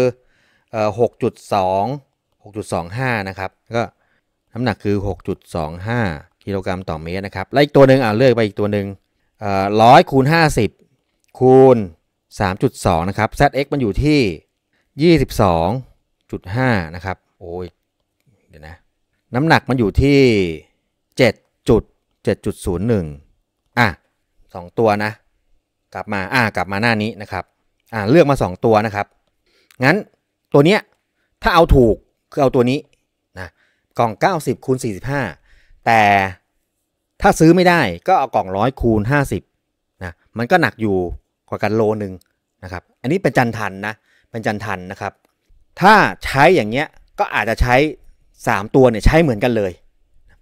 6.25 นะครับก็น้ำหนักคือ 6.25 กิโลกรัมต่อเมตรนะครับแล้วอีกตัวหนึ่งเลือกไปอีกตัวหนึ่ง100x50x3.2 นะครับ ZX มันอยู่ที่ 22.5 นะครับโอ้ยเดี๋ยวนะน้ำหนักมันอยู่ที่ 7.01 2 ตัวนะกลับมาหน้านี้นะครับเลือกมา2ตัวนะครับงั้นตัวเนี้ยถ้าเอาถูกคือเอาตัวนี้นะกล่อง 90x45 แต่ถ้าซื้อไม่ได้ก็เอากล่อง 100x50 นะมันก็หนักอยู่กว่ากันโลนึงนะครับอันนี้เป็นจันทันนะเป็นจันทันนะครับถ้าใช้อย่างเงี้ยก็อาจจะใช้3ตัวเนี่ยใช้เหมือนกันเลย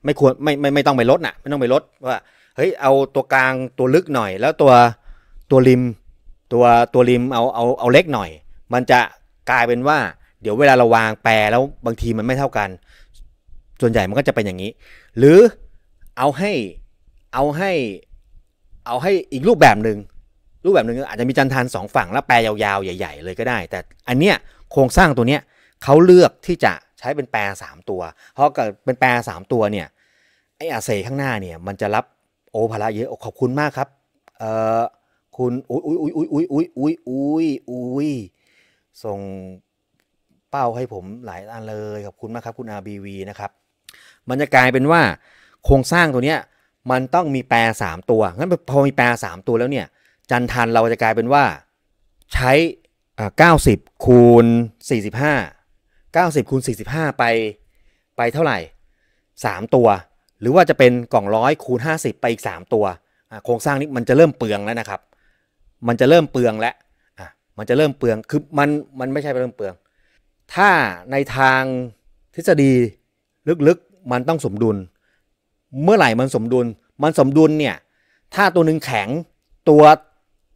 ไม่ควรไม่ต้องไปลดนะไม่ต้องไปลดว่าเฮ้ยเอาตัวกลางตัวลึกหน่อยแล้วตัวริมตัวริมเอาเล็กหน่อยมันจะกลายเป็นว่าเดี๋ยวเวลาเราวางแปรแล้วบางทีมันไม่เท่ากันส่วนใหญ่มันก็จะเป็นอย่างนี้หรือเอาให้อีกรูปแบบหนึ่งอาจจะมีจันทาน2ฝั่งแล้วแปรยาวๆใหญ่ๆเลยก็ได้แต่อันเนี้ยโครงสร้างตัวเนี้ยเขาเลือกที่จะใช้เป็นแปร3ตัวเพราะเกิดเป็นแปร3ตัวเนี่ยไอ้อาเซข้างหน้าเนี่ยมันจะรับโอภาระเยอะขอบคุณมากครับคุณอุ้ยส่งเป้าให้ผมหลายอันเลยขอบคุณมากครับคุณ RBV นะครับมันจะกลายเป็นว่าโครงสร้างตัวเนี้ยมันต้องมีแปร3ตัวงั้นพอมีแปร3ตัวแล้วเนี่ยจันทันเราจะกลายเป็นว่าใช้90x45 ไปเท่าไหร่3ตัวหรือว่าจะเป็นกล่อง100x50 ไปอีก3ตัวโครงสร้างนี้มันจะเริ่มเปลืองแล้วนะครับมันจะเริ่มเปลืองแล้ว มันจะเริ่มเปลืองคือมันไม่ใช่เริ่มเปลืองถ้าในทางทฤษฎีลึกๆมันต้องสมดุลเมื่อไหร่มันสมดุลเนี่ยถ้าตัวหนึ่งแข็งตัว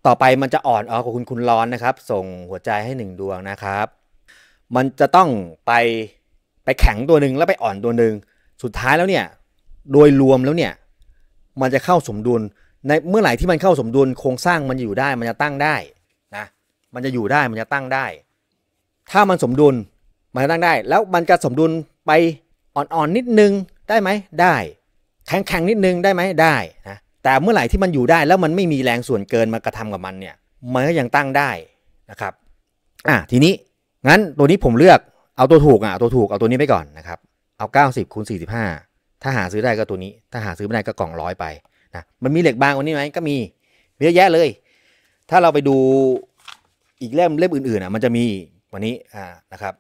ต่อไปมันจะอ่อนขอบคุณคุณร้อนนะครับส่งหัวใจให้1ดวงนะครับมันจะต้องไปแข็งตัวหนึ่งแล้วไปอ่อนตัวหนึ่งสุดท้ายแล้วเนี่ยโดยรวมแล้วเนี่ยมันจะเข้าสมดุลในเมื่อไหร่ที่มันเข้าสมดุลโครงสร้างมันอยู่ได้มันจะตั้งได้นะมันจะอยู่ได้มันจะตั้งได้ถ้ามันสมดุลมันจะตั้งได้แล้วมันจะสมดุลไปอ่อนนิดนึงได้ไหมได้แข็งนิดนึงได้ไหมได้นะแต่เมื่อไหร่ที่มันอยู่ได้แล้วมันไม่มีแรงส่วนเกินมากระทำกับมันเนี่ยมันก็ยังตั้งได้นะครับทีนี้งั้นตัวนี้ผมเลือกเอาตัวถูกเอาตัวนี้ไปก่อนนะครับเอา90 คูณ 45ถ้าหาซื้อได้ก็ตัวนี้ถ้าหาซื้อไม่ได้ก็กล่องร้อยไปนะมันมีเหล็กบางวันนี้ไหมก็มีเยอะแยะเลยถ้าเราไปดูอีกเล่มอื่นๆมันจะมีวันนี้นะครับ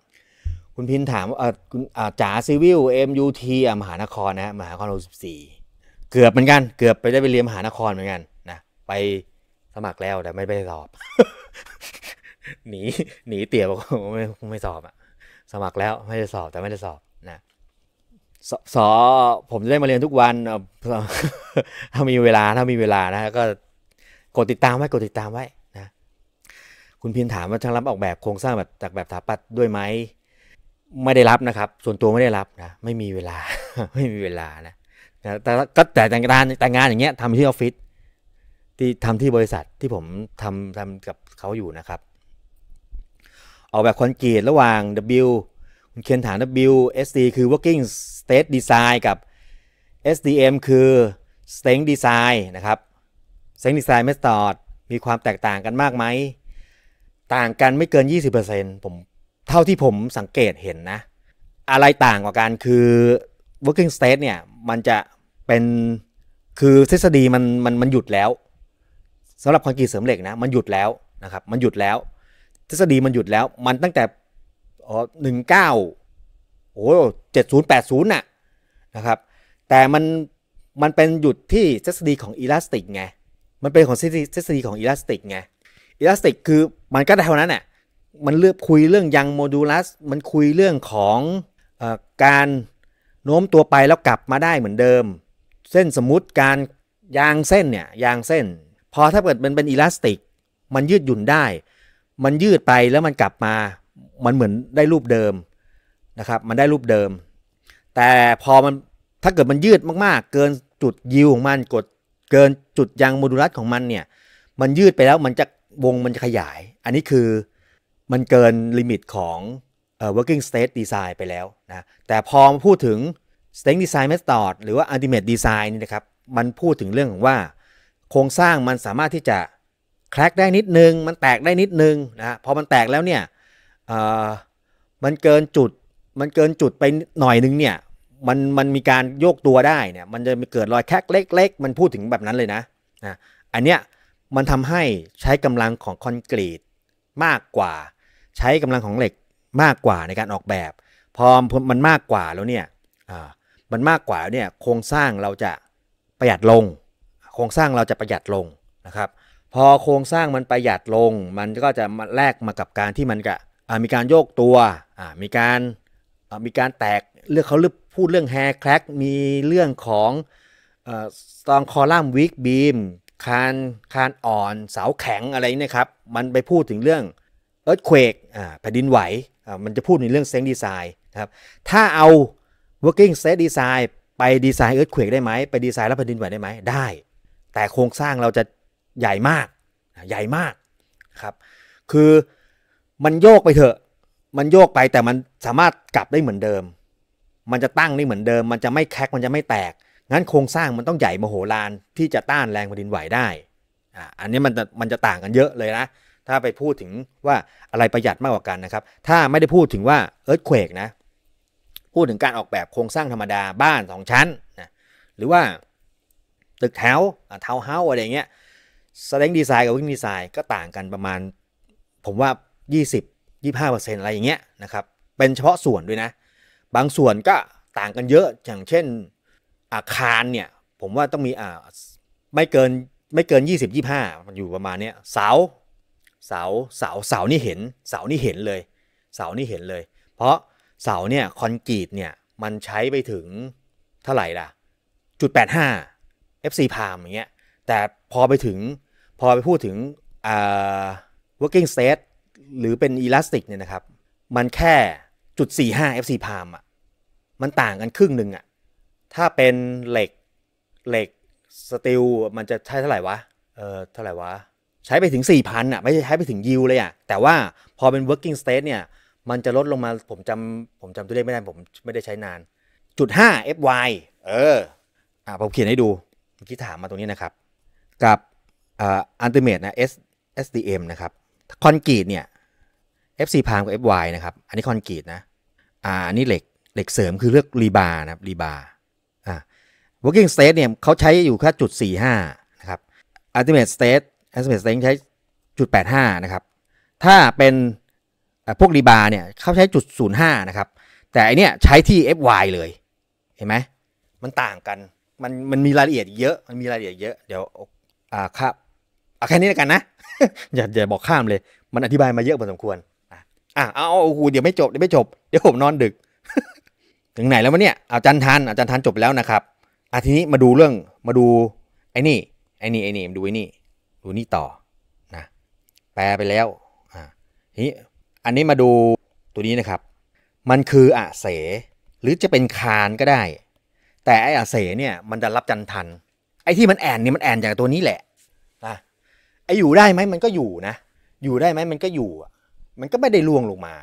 คุณพินถามคุณจ๋าซีวิล MUT มหานครนะมหานคร64เกือบเหมือนกันเกือบไปได้ไปเรียนมหานครเหมือนกันนะไปสมัครแล้วแต่ไม่ไปสอบ หนีเตี่ยบอกไม่สอบอะสมัครแล้วไม่ได้สอบแต่ไม่ได้สอบนะสอผมจะได้มาเรียนทุกวันถ้ามีเวลานะก็กดติดตามไว้นะคุณพินถามว่าช่างรับออกแบบโครงสร้างแบบจากแบบสถาปัตย์ด้วยไหมไม่ได้รับนะครับส่วนตัวไม่ได้รับนะไม่มีเวลานะแต่งานอย่างเงี้ยทำที่ออฟฟิศที่ทำที่บริษัทที่ผมทำกับเขาอยู่นะครับออกแบบคอนกรีตระหว่าง W คุณเขียนฐาน WSD คือ Working State Design กับ SDM คือ Strength Design นะครับ Strength Design Method มีความแตกต่างกันมากไหมต่างกันไม่เกิน 20% ผมเท่าที่ผมสังเกตเห็นนะอะไรต่างกว่ากันคือ working state เนี่ยมันจะเป็นคือทฤษฎีมันหยุดแล้วสำหรับคอนกรีตเสริมเหล็กนะมันหยุดแล้วนะครับมันหยุดแล้วทฤษฎีมันหยุดแล้วมันตั้งแต่1970-80น่ะนะครับแต่มันเป็นหยุดที่ทฤษฎีของอิลาสติกไงมันเป็นของทฤษฎีของอิลาสติกไงอิลาสติกคือมันก็ได้เท่านั้นน่ะมันเลือกคุยเรื่องยังโมดูลัสมันคุยเรื่องของการโน้มตัวไปแล้วกลับมาได้เหมือนเดิมเส้นสมมุติการยางเส้นเนี่ยพอถ้าเกิดมันเป็นอิลาสติกมันยืดหยุ่นได้มันยืดไปแล้วมันกลับมามันเหมือนได้รูปเดิมนะครับมันได้รูปเดิมแต่พอมันถ้าเกิดมันยืดมากๆเกินจุดยิวของมันเกินจุดยางโมดูลัสของมันเนี่ยมันยืดไปแล้วมันจะมันจะขยายอันนี้คือมันเกินลิมิตของ working state design ไปแล้วนะแต่พอพูดถึง strength design method หรือว่า ultimate design นี่นะครับมันพูดถึงเรื่องของว่าโครงสร้างมันสามารถที่จะแคร็กได้นิดนึงมันแตกได้นิดนึงนะพอมันแตกแล้วเนี่ยมันเกินจุดไปหน่อยนึงเนี่ยมันมีการโยกตัวได้เนี่ยมันจะมีเกิดรอยแคร็กเล็กๆมันพูดถึงแบบนั้นเลยนะอันเนี้ยมันทำให้ใช้กำลังของคอนกรีตมากกว่าใช้กำลังของเหล็กมากกว่าในการออกแบบพอมันมากกว่าแล้วเนี่ยโครงสร้างเราจะประหยัดลงนะครับพอโครงสร้างมันประหยัดลงมันก็จะมาแลกมากับการที่มันก็มีการโยกตัวมีการแตกเรื่องเขาพูดเรื่องแฮร์แคร็กมีเรื่องของสตรองคอลัมน์วีคบีมคานอ่อนเสาแข็งอะไรนี่ครับมันไปพูดถึงเรื่องearthquake แผ่นดินไหวมันจะพูดในเรื่อง strength design นะครับถ้าเอา working state design ไปดีไซน์ earthquake ได้ไหมไปดีไซน์รับแผ่นดินไหวได้ไหมได้แต่โครงสร้างเราจะใหญ่มากครับคือมันโยกไปเถอะมันโยกไปแต่มันสามารถกลับได้เหมือนเดิมมันจะตั้งได้เหมือนเดิมมันจะไม่แคร็กมันจะไม่แตกงั้นโครงสร้างมันต้องใหญ่มโหฬารที่จะต้านแรงแผ่นดินไหวได้อันนี้มันจะต่างกันเยอะเลยนะถ้าไปพูดถึงว่าอะไรประหยัดมากกว่ากันนะครับถ้าไม่ได้พูดถึงว่า earthquake นะพูดถึงการออกแบบโครงสร้างธรรมดาบ้าน2ชั้นนะหรือว่าตึกแถวเฮ้าอะไรอย่างเงี้ย strength design กับ working design ก็ต่างกันประมาณผมว่า 20-25% อะไรอย่างเงี้ยนะครับเป็นเฉพาะส่วนด้วยนะบางส่วนก็ต่างกันเยอะอย่างเช่นอาคารเนี่ยผมว่าต้องมีไม่เกิน 20-25 มันอยู่ประมาณเนี้ยเสา เสานี่เห็นเลยเพราะเสาเนี่ยคอนกรีตเนี่ยมันใช้ไปถึงเท่าไหร่ล่ะ 0.85 FC พามอย่างเงี้ยแต่พอไปถึงพูดถึงworking state หรือเป็น elastic เนี่ยนะครับมันแค่ 0.45 FC พามอ่ะมันต่างกันครึ่งหนึ่งอ่ะถ้าเป็นเหล็กสตีลมันจะใช้เท่าไหร่วะเท่าไหร่วะใช้ไปถึง 4,000 อ่ะไม่ใช่ใช้ไปถึงยิวเลยอ่ะแต่ว่าพอเป็น working state เนี่ยมันจะลดลงมาผมจำตัวเลขไม่ได้ผมไม่ได้ใช้นาน 0.5 fy ผมเขียนให้ดูเมื่อกี้ถามมาตรงนี้นะครับกับultimate นะ SDM นะครับคอนกรีตเนี่ย FC พามกับ fy นะครับอันนี้คอนกรีตนะอันนี้เหล็กเสริมคือเลือกรีบาร์นะครับรีบาร์working state เนี่ยเขาใช้อยู่แค่ 0.45 นะครับ ultimate state ใช้ 0.85 นะครับถ้าเป็นพวกรีบาร์เนี่ยเขาใช้ 0.05 นะครับแต่อันเนี้ยใช้ที่ fy เลยเห็นไหมมันต่างกันมันมีรายละเอียดเยอะเดี๋ยวครับแค่นี้แล้วกันนะ อย่าบอกข้ามเลยมันอธิบายมาเยอะพอสมควรเอาเดี๋ยวไม่จบเดี๋ยวผมนอนดึก ถึงไหนแล้ววะเนี่ยอาจารย์ทันจบแล้วนะครับทีนี้มาดูเรื่องไอ้นี่มาดูไอ้นี่ต่อนะแปลไปแล้วทีนี้อันนี้มาดูตัวนี้นะครับมันคืออเสหรือจะเป็นคานก็ได้แต่ไอ้อเสเนี่ยมันจะรับจันทันไอ้ที่มันแอนนี่มันแอนจากตัวนี้แหละนะไอ้อยู่ได้ไหมมันก็อยู่นะอยู่ได้ไหมมันก็อยู่มันก็ไม่ได้ล่วงลงมา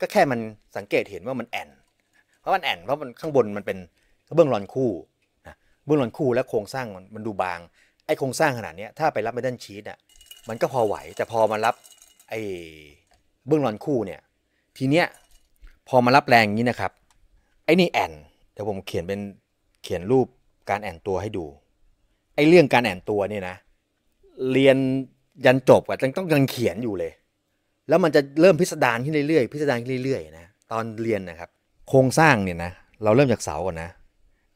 ก็แค่มันสังเกตเห็นว่ามันแอนเพราะมันแอนเพราะมันข้างบนมันเป็นเบื้องรอนคู่นะเบื้องรอนคู่และโครงสร้างมันดูบางไอ้โครงสร้างขนาดนี้ถ้าไปรับเมทัลชีทอ่ะมันก็พอไหวแต่พอมารับไอ้เบื้องรอนคู่เนี่ยทีเนี้ยพอมารับแรงนี้นะครับไอ้นี่แอนเดี๋ยวผมเขียนเป็นรูปการแอนตัวให้ดูไอ้เรื่องการแอนตัวเนี่ยนะเรียนยันจบก็ต้องยังเขียนอยู่เลยแล้วมันจะเริ่มพิสดารขึ้นเรื่อยๆนะตอนเรียนนะครับโครงสร้างเนี่ยนะเราเริ่มจากเสาก่อนนะ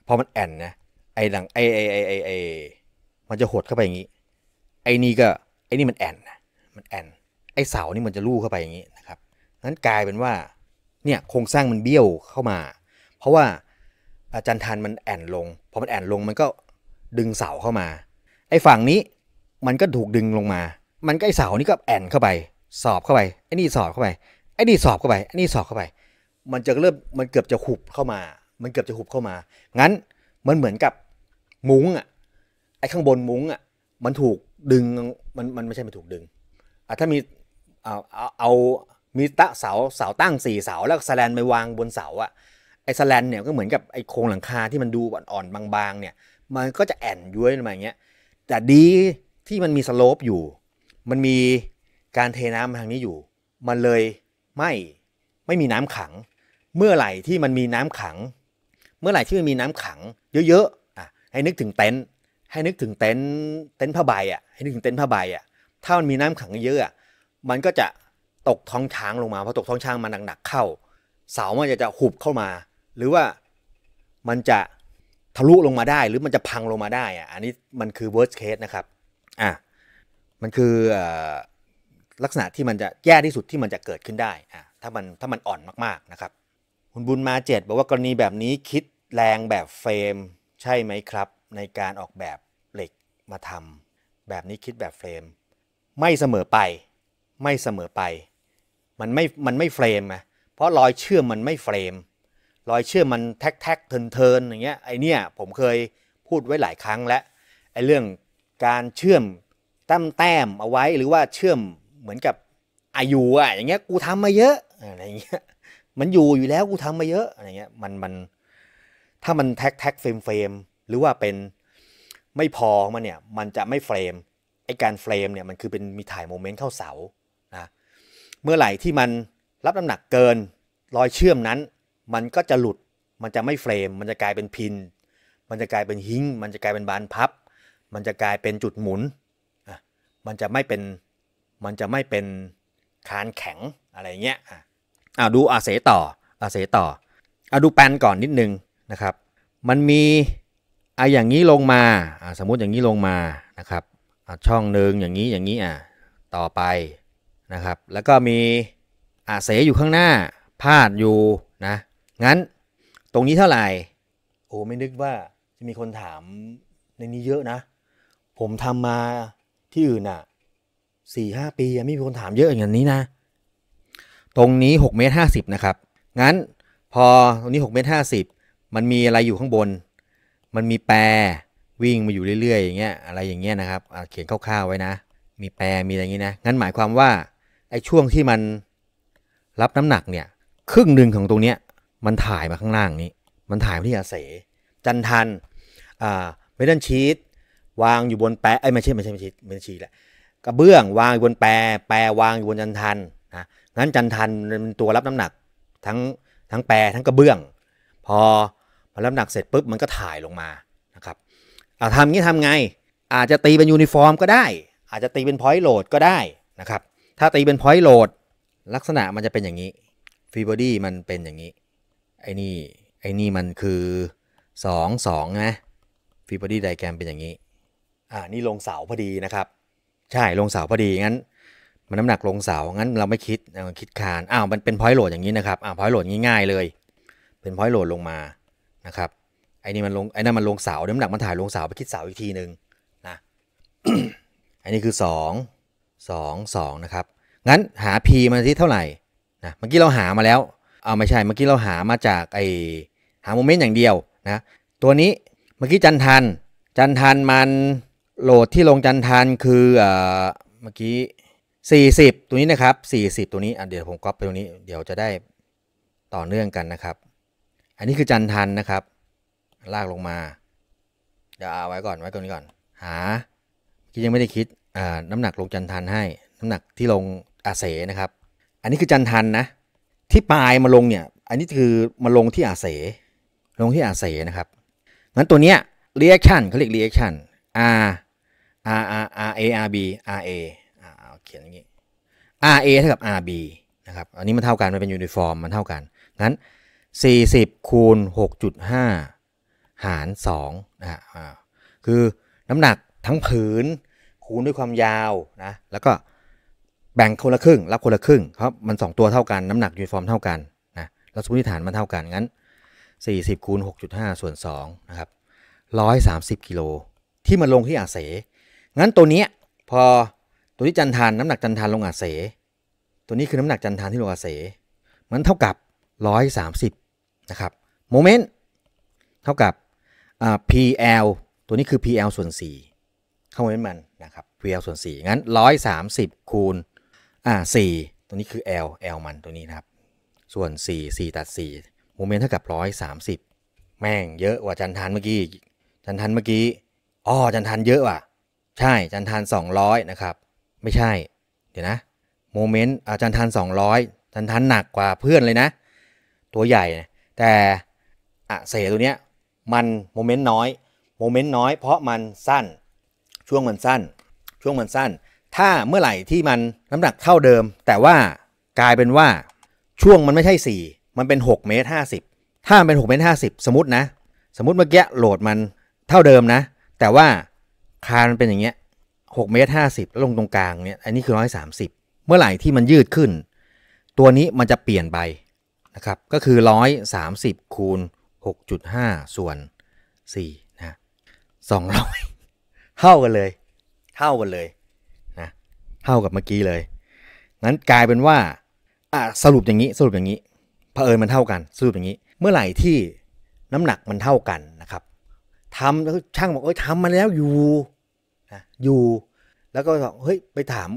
พอมันแอนนะไอ้หลังไอมันจะหดเข้าไปอย่างนี้ไอ้นี่ก็ไอ้นี่มันแอนนะมันแอนไอ้เสานี่มันจะลู่เข้าไปอย่างนี้นะครับนั้นกลายเป็นว่าเนี่ยโครงสร้างมันเบี้ยวเข้ามาเพราะว่าอาจารย์ทันมันแอนลงพอมันแอนลงมันก็ดึงเสาเข้ามาไอ้ฝั่งนี้มันก็ถูกดึงลงมามันก็ไอ้เสานี่ก็แอนเข้าไปสอบเข้าไปไอ้นี่สอบเข้าไปไอ้นี่สอบเข้าไปไอ้นี่สอบเข้าไปมันจะเริ่มมันเกือบจะหุบเข้ามางั้นมันเหมือนกับมุ้งอ่ะไอ้ข้างบนมุ้งอ่ะมันถูกดึงมันไม่ใช่มันถูกดึงถ้ามีมีตะเสาตั้ง4เสาแล้วแสแลนไปวางบนเสาอ่ะไอ้แสแลนเนี่ยก็เหมือนกับไอ้โครงหลังคาที่มันดูอ่อนๆบางๆเนี่ยมันก็จะแอนย้วยมาอย่างเงี้ยแต่ดีที่มันมีสโลปอยู่มันมีการเทน้ำมาทางนี้อยู่มันเลยไม่มีน้ำขังเมื่อไหร่ที่มันมีน้ำขังเยอะๆให้นึกถึงเต็นท์ผ้าใบให้นึกถึงเต็นท์ผ้าใบถ้ามันมีน้ำขังเยอะมันก็จะตกท้องช้างลงมาพอตกท้องช้างมันหนักๆเข้าเสามันจะหุบเข้ามาหรือว่ามันจะทะลุลงมาได้หรือมันจะพังลงมาได้อันนี้มันคือ worst case นะครับมันคือลักษณะที่มันจะแย่ที่สุดที่มันจะเกิดขึ้นได้ถ้ามันอ่อนมากๆนะครับคุณบุญมาเจ็ดบอกว่ากรณีแบบนี้คิดแรงแบบเฟรมใช่ไหมครับในการออกแบบเหล็กมาทำแบบนี้คิดแบบเฟรมไม่เสมอไปมันไม่เฟรมนะเพราะรอยเชื่อมมันไม่เฟรมรอยเชื่อมมันแท็กๆเทินๆอย่างเงี้ยไอเนี้ยผมเคยพูดไว้หลายครั้งแล้วไอเรื่องการเชื่อมตั้มแต้มเอาไว้หรือว่าเชื่อมเหมือนกับอายุอย่างเงี้ยกูทำมาเยอะอะไรอย่างเงี้ยมันอยู่แล้วกูทำมาเยอะอะไรเงี้ยมันถ้ามันแท็กเฟรมหรือว่าเป็นไม่พอมันเนี่ยมันจะไม่เฟรมไอการเฟรมเนี่ยมันคือเป็นมีถ่ายโมเมนต์เข้าเสานะเมื่อไหร่ที่มันรับน้ำหนักเกินรอยเชื่อมนั้นมันก็จะหลุดมันจะไม่เฟรมมันจะกลายเป็นพินมันจะกลายเป็นหิ้งมันจะกลายเป็นบานพับมันจะกลายเป็นจุดหมุนมันจะไม่เป็นคานแข็งอะไรเงี้ยดูอาเสต่อดูแปลนก่อนนิดนึงนะครับมันมีอย่างนี้ลงมาสมมุติอย่างนี้ลงมานะครับช่องหนึ่งอย่างนี้ต่อไป นะครับแล้วก็มีอาเสอยู่ข้างหน้าพาดอยู่นะงั้นตรงนี้เท่าไหร่โอ้ไม่นึกว่าจะมีคนถามในนี้เยอะนะผมทำมาที่อื่นอ่ะ 4-5 ปีไม่มีคนถามเยอะอย่างนี้นะตรงนี้6.50 เมตรนะครับงั้นพอตรงนี้6.50 เมตรมันมีอะไรอยู่ข้างบนมันมีแปรวิ่งมาอยู่เรื่อยๆอย่างเงี้ยอะไรอย่างเงี้ยนะครับเขียนคร่าวๆไว้นะมีแปรมีอะไรอย่างงี้นะงั้นหมายความว่าไอ้ช่วงที่มันรับน้ำหนักเนี่ยครึ่งหนึ่งของตรงเนี้ยมันถ่ายมาข้างล่างนี้มันถ่ายมาที่อาเสจันทันเมทัลชีทวางอยู่บนแปรไอ้ไม่ใช่เมทัลชีทแหละกระเบื้องวางอยู่บนแปรแปรวางอยู่บนจันทันนะงั้นจันทันเป็นตัวรับน้ำหนักทั้งแปรทั้งกระเบื้องพอมันรับหนักเสร็จปุ๊บมันก็ถ่ายลงมานะครับทำงี้ทำไงอาจจะตีเป็นยูนิฟอร์มก็ได้อาจจะตีเป็นพอยต์โหลดก็ได้นะครับถ้าตีเป็นพอยต์โหลดลักษณะมันจะเป็นอย่างนี้ฟรีบอดี้มันเป็นอย่างนี้ไอ้นี่มันคือ2 นะฟรีบอดี้ไดแกรมเป็นอย่างนี้นี่ลงเสาพอดีนะครับใช่ลงเสาพอดีงั้นมันน้ำหนักลงเสางั้นเราไม่คิดคานมันเป็นพอยต์โหลดอย่างนี้นะครับพอยต์โหลดง่ายๆเลยเป็นพอยต์โหลดลงมานะครับไอ้นี่มันลงไอ้นั่นมันลงเสาน้ำหนักมันถ่ายลงเสาไปคิดเสาอีกทีหนึ่งนะ อันนี้คือ2 นะครับงั้นหา p มันที่เท่าไหร่นะเมื่อกี้เราหามาแล้วไม่ใช่เมื่อกี้เราหามาจากไอ้หาโมเมนต์อย่างเดียวนะตัวนี้เมื่อกี้จันทันมันโหลดที่ลงจันทันคือเมื่อกี้40ตัวนี้นะครับ40ตัวนี้เดี๋ยวผมก๊อปไปตรงนี้เดี๋ยวจะได้ต่อเนื่องกันนะครับอันนี้คือจันทันนะครับลากลงมาเดี๋ยวเอาไว้ก่อนไว้ตรงนี้ก่อนหาคิดยังไม่ได้คิดน้ำหนักลงจันทันให้น้ำหนักที่ลงอาเสนะครับอันนี้คือจันทันนะที่ปลายมาลงเนี่ยอันนี้คือมาลงที่อาเสนะครับงั้นตัวเนี้ย reaction เขาเรียก reaction r a เขียนอย่างนี้ r a เท่ากับ r b นะครับอันนี้มันเท่ากันมันเป็นยูนิฟอร์มมันเท่ากันงั้น40 × 6.5 หาร 2คือน้ำหนักทั้งผืนคูณด้วยความยาวนะแล้วก็แบ่งคนละครึ่งรับคนละครึ่งเพราะมัน2ตัวเท่ากันน้ำหนักยูนิฟอร์มเท่ากันนะแล้วสมมติฐานมันเท่ากันงั้น40 × 6.5 ส่วน 2นะครับ130 กิโลที่มันลงที่อาเสงั้นตัวนี้พอตัวที่จันทานน้ำหนักจันทานลงอาเสตัวนี้คือน้ำหนักจันทานที่ลงอาเสมันเท่ากับ130นะครับโมเมนต์เท่ากับPL ตัวนี้คือ PL ส่วน 4เข้าเป็นมันนะครับ PL ส่วน 4งั้น130 × 4ตัวนี้คือ L มันตัวนี้นะครับส่วน 4 ตัด 4โมเมนต์เท่ากับ130แม่งเยอะกว่าจันทานเมื่อกี้จันทานเยอะว่ะใช่จันทาน200นะครับไม่ใช่เดี๋ยวนะโมเมนต์จันทาน200จันทานหนักกว่าเพื่อนเลยนะตัวใหญ่แต่อาเสตัวเนี้ยมันโมเมนต์น้อยเพราะมันสั้นช่วงมันสั้นถ้าเมื่อไหร่ที่มันน้ำหนักเท่าเดิมแต่ว่ากลายเป็นว่าช่วงมันไม่ใช่4มันเป็น6.50 เมตรถ้ามันเป็น6.50 เมตรสมมติเมื่อกี้โหลดมันเท่าเดิมนะแต่ว่าคานมันเป็นอย่างเงี้ย6.50 เมตรแล้วลงตรงกลางเนี้ยอันนี้คือ130เมื่อไหร่ที่มันยืดขึ้นตัวนี้มันจะเปลี่ยนไปนะครับก็คือ130 × 6.5 ส่วน 4นะ200เท่ากันเลยนะเท่ากับเมื่อกี้เลยงั้นกลายเป็นว่าสรุปอย่างนี้เผอิญมันเท่ากันสรุปอย่างนี้เมื่อไหร่ที่น้ำหนักมันเท่ากันนะครับทำแล้วช่างบอกทำมาแล้วอยู่แล้วก็บอกเฮ้ยไปถาม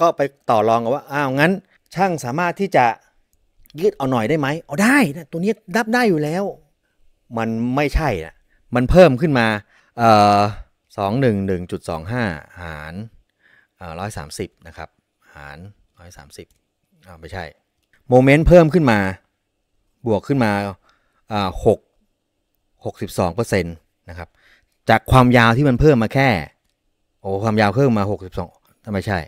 ก็ไปต่อรองกันว่างั้นช่างสามารถที่จะยืดเอาหน่อยได้ไหมเอาได้นะตัวนี้รับได้อยู่แล้วมันไม่ใช่นะมันเพิ่มขึ้นมา211.25 หาร 130นะครับหาร130ไม่ใช่โมเมนต์เพิ่มขึ้นมาบวกขึ้นมา62%นะครับจากความยาวที่มันเพิ่มมาแค่ความยาวเพิ่มมา62ไม่ใช่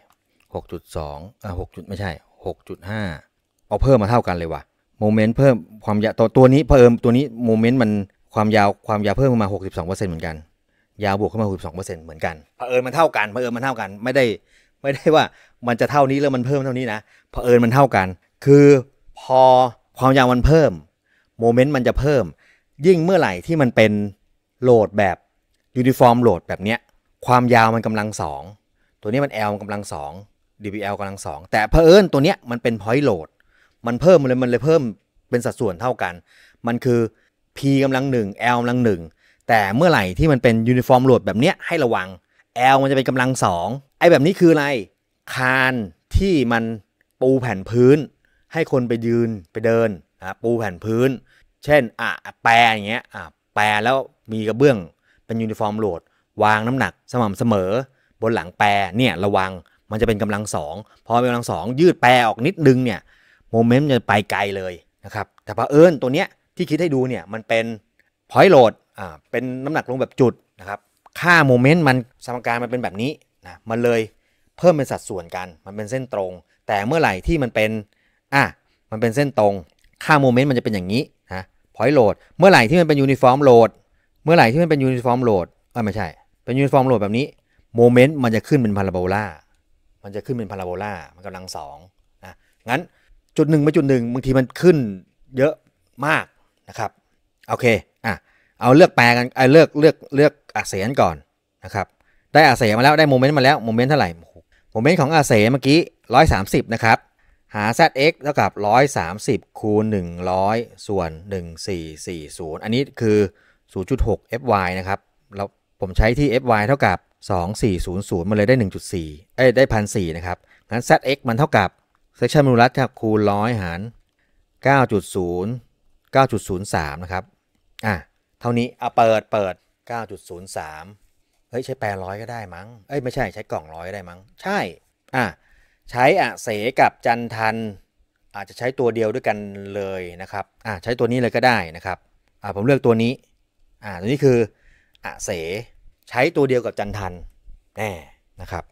6.5เอาเพิ่มมาเท่ากันเลยว่ะโมเมนต์เพิ่มความยาวตัวนี้เพิ่มตัวนี้โมเมนต์มันความยาวเพิ่มขึ้นมา 62% เหมือนกันยาวบวกขึ้นมา 62% เหมือนกันเผอิญมันเท่ากันไม่ได้ว่า มันจะเท่านี้แล้วมันเพิ่มเท่านี้นะเผอิญมันเท่ากันคือพอความยาวมันเพิ่มโมเมนต์มันจะเพิ่มยิ่งเมื่อไหร่ที่มันเป็นโหลดแบบยูนิฟอร์มโหลดแบบเนี้ยความยาวมันกำลัง2ตัวนี้มัน L กำลัง2 dBl กำลัง2แต่เผอิญตัวเนี้ยมันเป็น point load มันเพิ่มเลยมันเลยเพิ่มเป็นสัดส่วนเท่ากันมันคือ p กำลัง1 L กำลัง1แต่เมื่อไหร่ที่มันเป็นยูนิฟอร์มโหลดแบบเนี้ยให้ระวัง L มันจะเป็นกำลัง2ไอ้แบบนี้คืออะไรคานที่มันปูแผ่นพื้นให้คนไปยืนไปเดินปูแผ่นพื้นเช่นแปรอย่างเงี้ยแปรแล้วมีกระเบื้องเป็นยูนิฟอร์มโหลดวางน้ำหนักสม่ำเสมอบนหลังแปรเนี่ยระวังมันจะเป็นกำลัง2พอเป็นกำลัง2ยืดแปรออกนิดนึงเนี่ยโมเมนต์จะไปไกลเลยนะครับแต่เผอิญตัวเนี้ยที่คิดให้ดูเนี่ยมันเป็นพอยต์โหลดเป็นน้ำหนักลงแบบจุดนะครับค่าโมเมนต์มันสมการมันเป็นแบบนี้นะมันเลยเพิ่มเป็นสัดส่วนกันมันเป็นเส้นตรงแต่เมื่อไหร่ที่มันเป็นมันเป็นเส้นตรงค่าโมเมนต์มันจะเป็นอย่างนี้นะพอยต์โหลดเมื่อไหร่ที่มันเป็นยูนิฟอร์มโหลดไม่ใช่เป็นยูนิฟอร์มโหลดแบบนี้โมเมนต์มันจะขึ้นเป็นพาราโบลามันกำลัง2นะงั้นจุด1ไปจุด1บางทีมันขึ้นเยอะมากนะครับโอเคเอาเลือกแปรกันเลือกอาเสนก่อนนะครับได้อาเสนมาแล้วได้โมเมนต์มาแล้วโมเมนต์เท่าไหร่โมเมนต์ของอาเสนเมื่อกี้130นะครับหา zx เท่ากับ130คูณ100ส่วน1440อันนี้คือ 0.6 fy นะครับแล้วผมใช้ที่ fy เท่ากับ2400มันเลยได้ 1.4 ได้ 1,400 นะครับงั้น zx มันเท่ากับ section modulus คูณ100หาร 9.03 นะครับเท่านี้เปิด 9.03 เฮ้ยใช้แปรร้อยก็ได้มั้งเอ้ยไม่ใช่ใช้กล่องร้อยก็ได้มั้งใช่ใช้อาเสกับจันทันอาจจะใช้ตัวเดียวด้วยกันเลยนะครับใช้ตัวนี้เลยก็ได้นะครับผมเลือกตัวนี้ตัวนี้คืออาเสใช้ตัวเดียวกับจันทันแน่นะครับ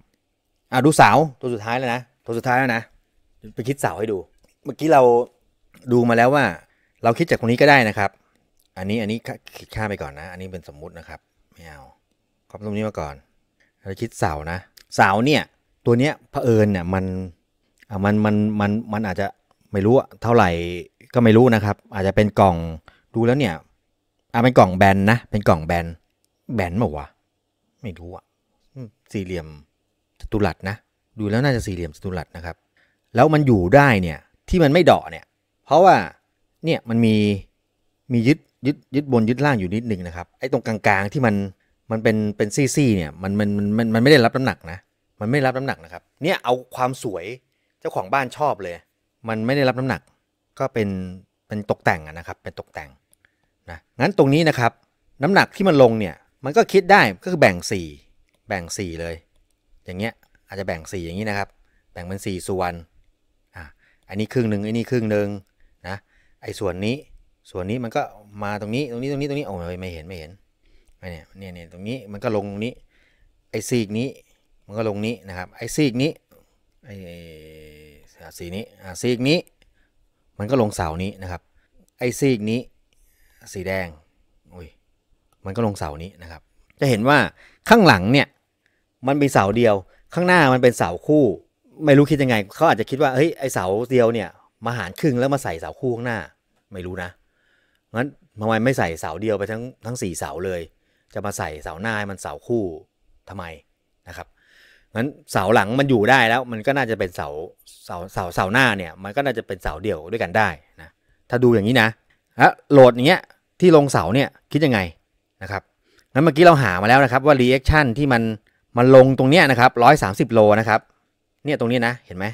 ดูเสาตัวสุดท้ายแล้วนะไปคิดเสาให้ดูเมื่อกี้เราดูมาแล้วว่าเราคิดจากตรงนี้ก็ได้นะครับอันนี้คิดค่าไปก่อนนะอันนี้เป็นสมมุตินะครับไม่เอาขอบตรงนี้มาก่อนเราคิดเสานะเสาเนี่ยตัวเนี้ยเผอิญเนี่ยมันอาจจะไม่รู้เท่าไหร่ก็ไม่รู้นะครับอาจจะเป็นกล่องดูแล้วเนี่ยเป็นกล่องแบนนะเป็นกล่องแบนเปล่าวะไม่รู้สี่เหลี่ยมจัตุรัสนะดูแล้วน่าจะสี่เหลี่ยมจัตุรัสนะครับแล้วมันอยู่ได้เนี่ยที่มันไม่เดาะเนี่ยเพราะว่าเนี่ยมันมียึดบนยึดล่างอยู่นิดนึงนะครับไอ้ตรงกลางๆที่มันเป็นซี่ๆเนี่ยมันไม่ได้รับน้ำหนักนะมันไม่รับน้ำหนักนะครับเนี่ยเอาความสวยเจ้าของบ้านชอบเลยมันไม่ได้รับน้ำหนักก็เป็นตกแต่งนะครับเป็นตกแต่งนะงั้นตรงนี้นะครับน้ำหนักที่มันลงเนี่ยมันก็คิดได้ก็คือแบ่ง4เลยอย่างเงี้ยอาจจะแบ่ง4อย่างนี้นะครับแบ่งเป็น4ส่วนอันนี้ครึ่งหนึ่งอันนี้ครึ่งหนึ่งนะไอ้ส่วนนี้มันก็มาตรงนี้โอ้ยไม่เห็นเนี่ยตรงนี้มันก็ลงตรงนี้ไอ้ซีกนี้มันก็ลงนี้นะครับไอ้ซีกนี้ไอ้สีนี้ซีกนี้มันก็ลงเสานี้นะครับไอ้ซีกนี้สีแดงมันก็ลงเสานี้นะครับจะเห็นว่าข้างหลังเนี่ยมันเป็นเสาเดียวข้างหน้ามันเป็นเสาคู่ไม่รู้คิดยังไงเขาอาจจะคิดว่าเฮ้ยไอ้เสาเดียวเนี่ยมาหารครึ่งแล้วมาใส่เสาคู่ข้างหน้าไม่รู้นะงั้นทำไมไม่ใส่เสาเดียวไปทั้ง4เสาเลยจะมาใส่เสาหน้าให้มันเสาคู่ทำไมนะครับงั้นเสาหลังมันอยู่ได้แล้วมันก็น่าจะเป็นเสาหน้าเนี่ยมันก็น่าจะเป็นเสาเดี่ยวด้วยกันได้นะถ้าดูอย่างนี้นะแล้วโหลดอย่างเงี้ยที่ลงเสาเนี่ยคิดยังไงนะครับงั้นเมื่อกี้เราหามาแล้วนะครับว่า reaction ที่มันลงตรงเนี้ยนะครับ130 โลนะครับเนี่ยตรงนี้นะเห็นไหม